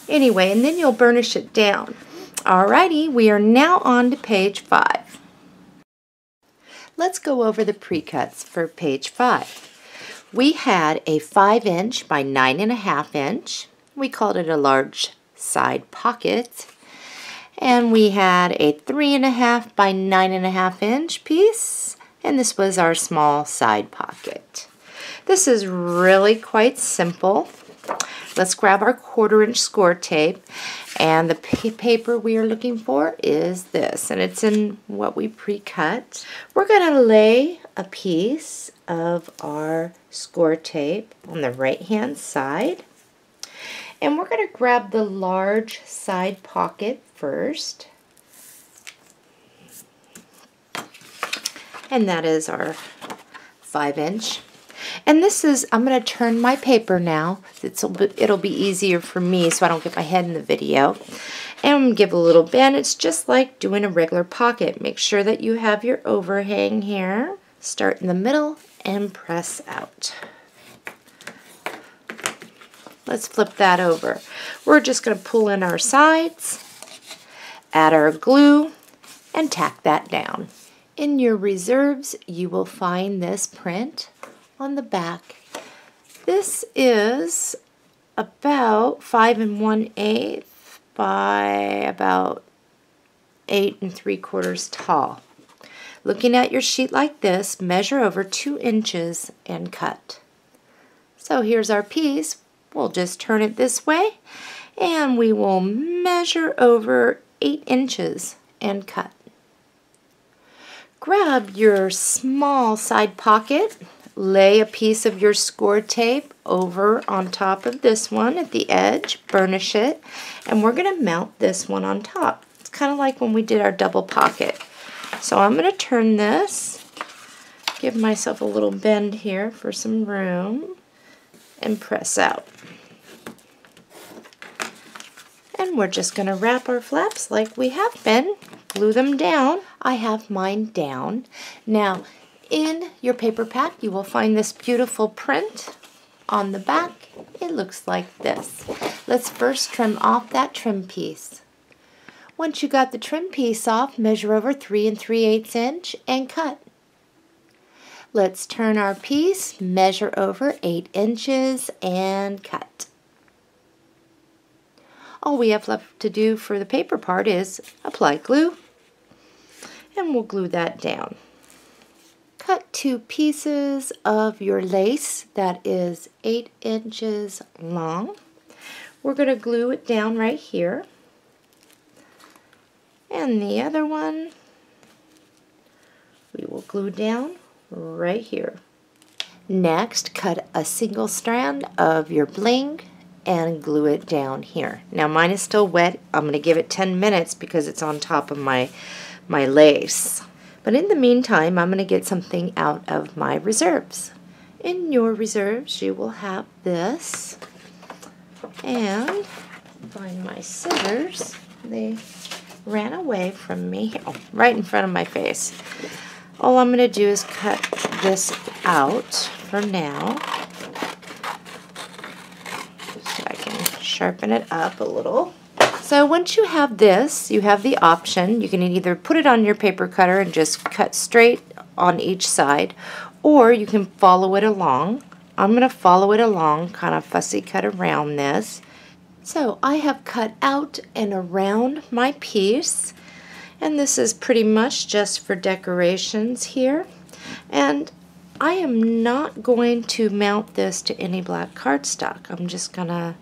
anyway, and then you'll burnish it down. Alrighty, we are now on to page 5. Let's go over the pre-cuts for page 5. We had a 5-inch by 9.5-inch. We called it a large side pocket. And we had a 3.5 by 9.5-inch piece, and this was our small side pocket. This is really quite simple. Let's grab our 1/4-inch score tape, and the paper we are looking for is this, and it's in what we pre-cut. We're going to lay a piece of our score tape on the right-hand side, and we're going to grab the large side pocket first, and that is our 5-inch. And this is, I'm going to turn my paper now. It'll be easier for me so I don't get my head in the video. And give a little bend. It's just like doing a regular pocket. Make sure that you have your overhang here. Start in the middle and press out. Let's flip that over. We're just going to pull in our sides, add our glue, and tack that down. In your reserves, you will find this print on the back. This is about 5 1/8 by about 8 3/4 tall. Looking at your sheet like this, measure over 2 inches and cut. So here's our piece. We'll just turn it this way, and we will measure over 8 inches and cut. Grab your small side pocket, lay a piece of your score tape over on top of this one at the edge, burnish it, and we're going to mount this one on top. It's kind of like when we did our double pocket. So I'm going to turn this, give myself a little bend here for some room, and press out. And we're just going to wrap our flaps like we have been, glue them down. I have mine down. Now in your paper pack you will find this beautiful print on the back. It looks like this. Let's first trim off that trim piece. Once you got the trim piece off, measure over 3 3/8 inch and cut. Let's turn our piece, measure over 8 inches, and cut. All we have left to do for the paper part is apply glue, and we'll glue that down. Cut 2 pieces of your lace that is 8 inches long. We're going to glue it down right here, and the other one we will glue down right here. Next, cut a single strand of your bling and glue it down here. Now mine is still wet. I'm going to give it 10 minutes because it's on top of my lace. But in the meantime, I'm going to get something out of my reserves. In your reserves, you will have this. And find my scissors. They ran away from me. Oh, right in front of my face. All I'm going to do is cut this out for now, so I can sharpen it up a little. So once you have this, you have the option. You can either put it on your paper cutter and just cut straight on each side, or you can follow it along I'm going to follow it along, kind of fussy cut around this. So I have cut out and around my piece, and this is pretty much just for decorations here. And I am not going to mount this to any black cardstock. I'm just going to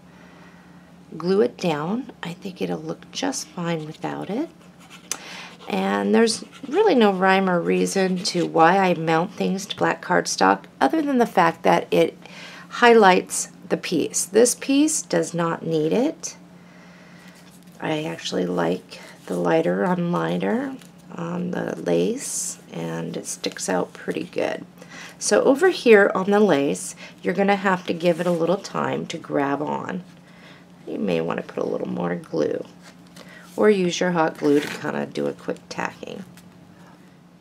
glue it down. I think it'll look just fine without it. And there's really no rhyme or reason to why I mount things to black cardstock other than the fact that it highlights the piece. This piece does not need it. I actually like the lighter on lighter on the lace, and it sticks out pretty good. So over here on the lace, you're going to have to give it a little time to grab on. You may want to put a little more glue, or use your hot glue to kind of do a quick tacking.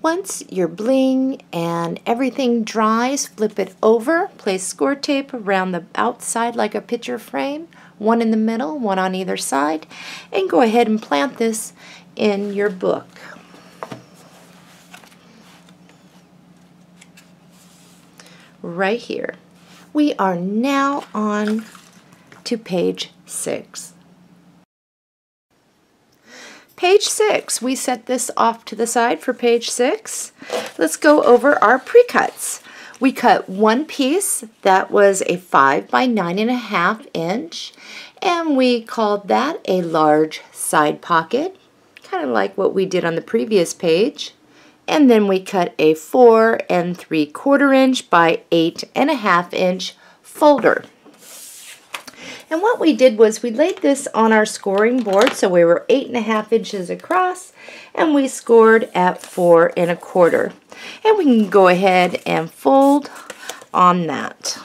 Once your bling and everything dries, flip it over, place score tape around the outside like a picture frame, one in the middle, one on either side, and go ahead and plant this in your book. Right here. We are now on to page 6. Page 6, we set this off to the side for page 6. Let's go over our pre-cuts. We cut one piece that was a 5 by 9.5 inch, and we called that a large side pocket, kind of like what we did on the previous page. And then we cut a 4 3/4 inch by 8.5 inch folder. And what we did was we laid this on our scoring board, so we were 8.5 inches across, and we scored at 4.25. And we can go ahead and fold on that.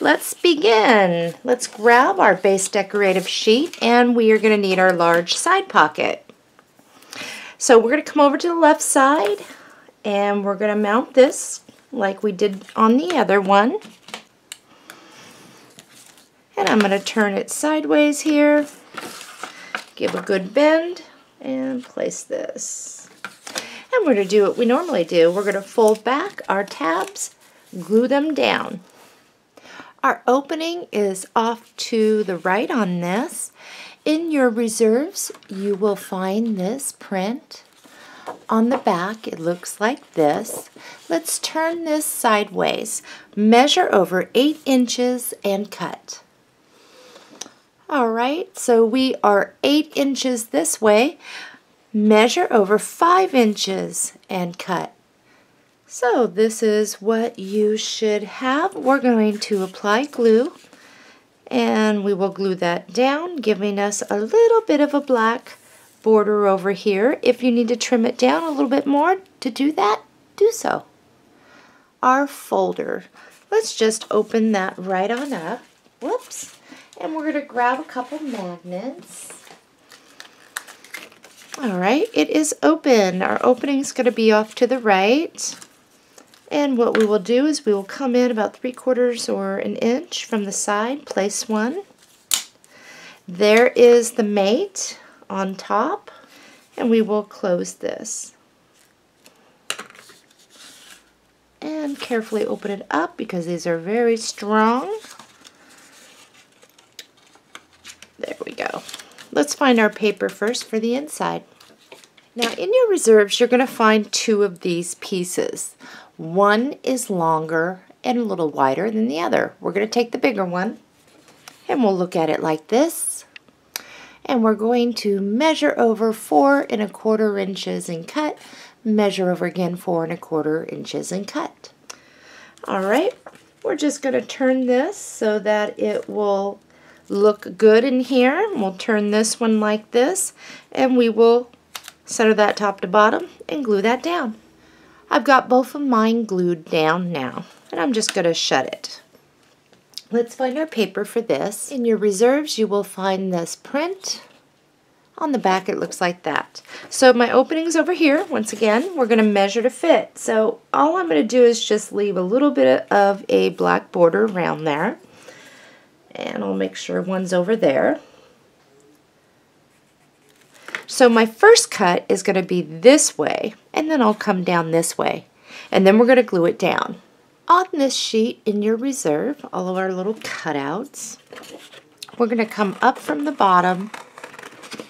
Let's begin. Let's grab our base decorative sheet, and we are going to need our large side pocket. So we're going to come over to the left side, and we're going to mount this like we did on the other one. And I'm going to turn it sideways here, give a good bend, and place this. And we're going to do what we normally do. We're going to fold back our tabs, glue them down. Our opening is off to the right on this. In your reserves, you will find this print. On the back, it looks like this. Let's turn this sideways. Measure over 8 inches and cut. Alright, so we are 8 inches this way, measure over 5 inches and cut. So this is what you should have. We're going to apply glue, and we will glue that down, giving us a little bit of a black border over here. If you need to trim it down a little bit more to do that, do so. Our folder. Let's just open that right on up. Whoops. And we're going to grab a couple magnets. Alright, it is open. Our opening is going to be off to the right. And what we will do is we will come in about 3/4 or an inch from the side, place one. There is the mate on top, and we will close this. And carefully open it up because these are very strong. There we go. Let's find our paper first for the inside. Now in your reserves, you're going to find two of these pieces. One is longer and a little wider than the other. We're going to take the bigger one, and we'll look at it like this. And we're going to measure over 4.25 inches and cut. Measure over again 4.25 inches and cut. All right, we're just going to turn this so that it will look good in here. We'll turn this one like this, and we will center that top to bottom and glue that down. I've got both of mine glued down now, and I'm just going to shut it. Let's find our paper for this. In your reserves, you will find this print. On the back, it looks like that. So my opening's over here. Once again, we're going to measure to fit. So all I'm going to do is just leave a little bit of a black border around there. And I'll make sure one's over there. So my first cut is going to be this way, and then I'll come down this way, and then we're going to glue it down. On this sheet in your reserve, all of our little cutouts, we're going to come up from the bottom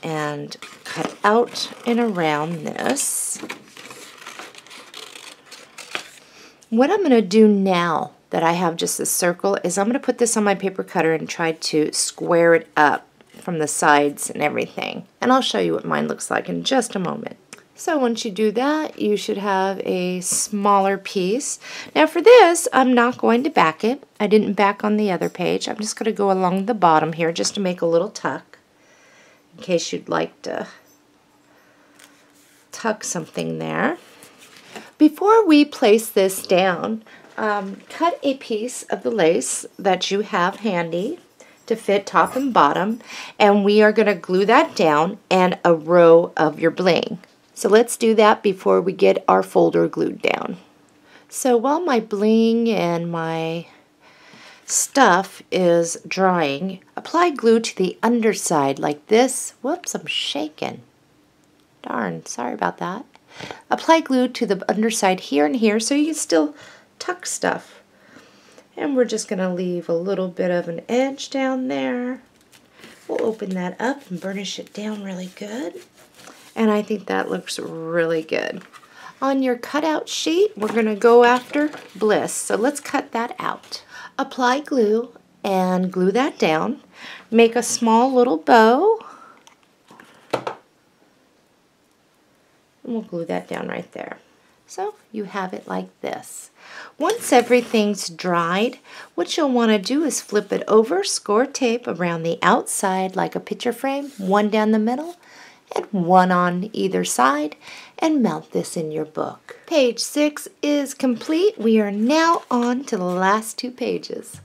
and cut out and around this. What I'm going to do now that I have just a circle is I'm going to put this on my paper cutter and try to square it up from the sides and everything. And I'll show you what mine looks like in just a moment. So once you do that, you should have a smaller piece. Now for this, I'm not going to back it. I didn't back on the other page. I'm just going to go along the bottom here just to make a little tuck in case you'd like to tuck something there. Before we place this down, cut a piece of the lace that you have handy to fit top and bottom, and we are going to glue that down and a row of your bling. So let's do that before we get our folder glued down. So while my bling and my stuff is drying, apply glue to the underside like this. Whoops, I'm shaking. Darn, sorry about that. Apply glue to the underside here and here so you can still tuck stuff. And we're just going to leave a little bit of an edge down there. We'll open that up and burnish it down really good. And I think that looks really good. On your cutout sheet, we're going to go after Bliss. So let's cut that out. Apply glue and glue that down. Make a small little bow. And we'll glue that down right there. So you have it like this. Once everything's dried, what you'll want to do is flip it over, score tape around the outside like a picture frame, one down the middle and one on either side, and mount this in your book. Page 6 is complete. We are now on to the last two pages.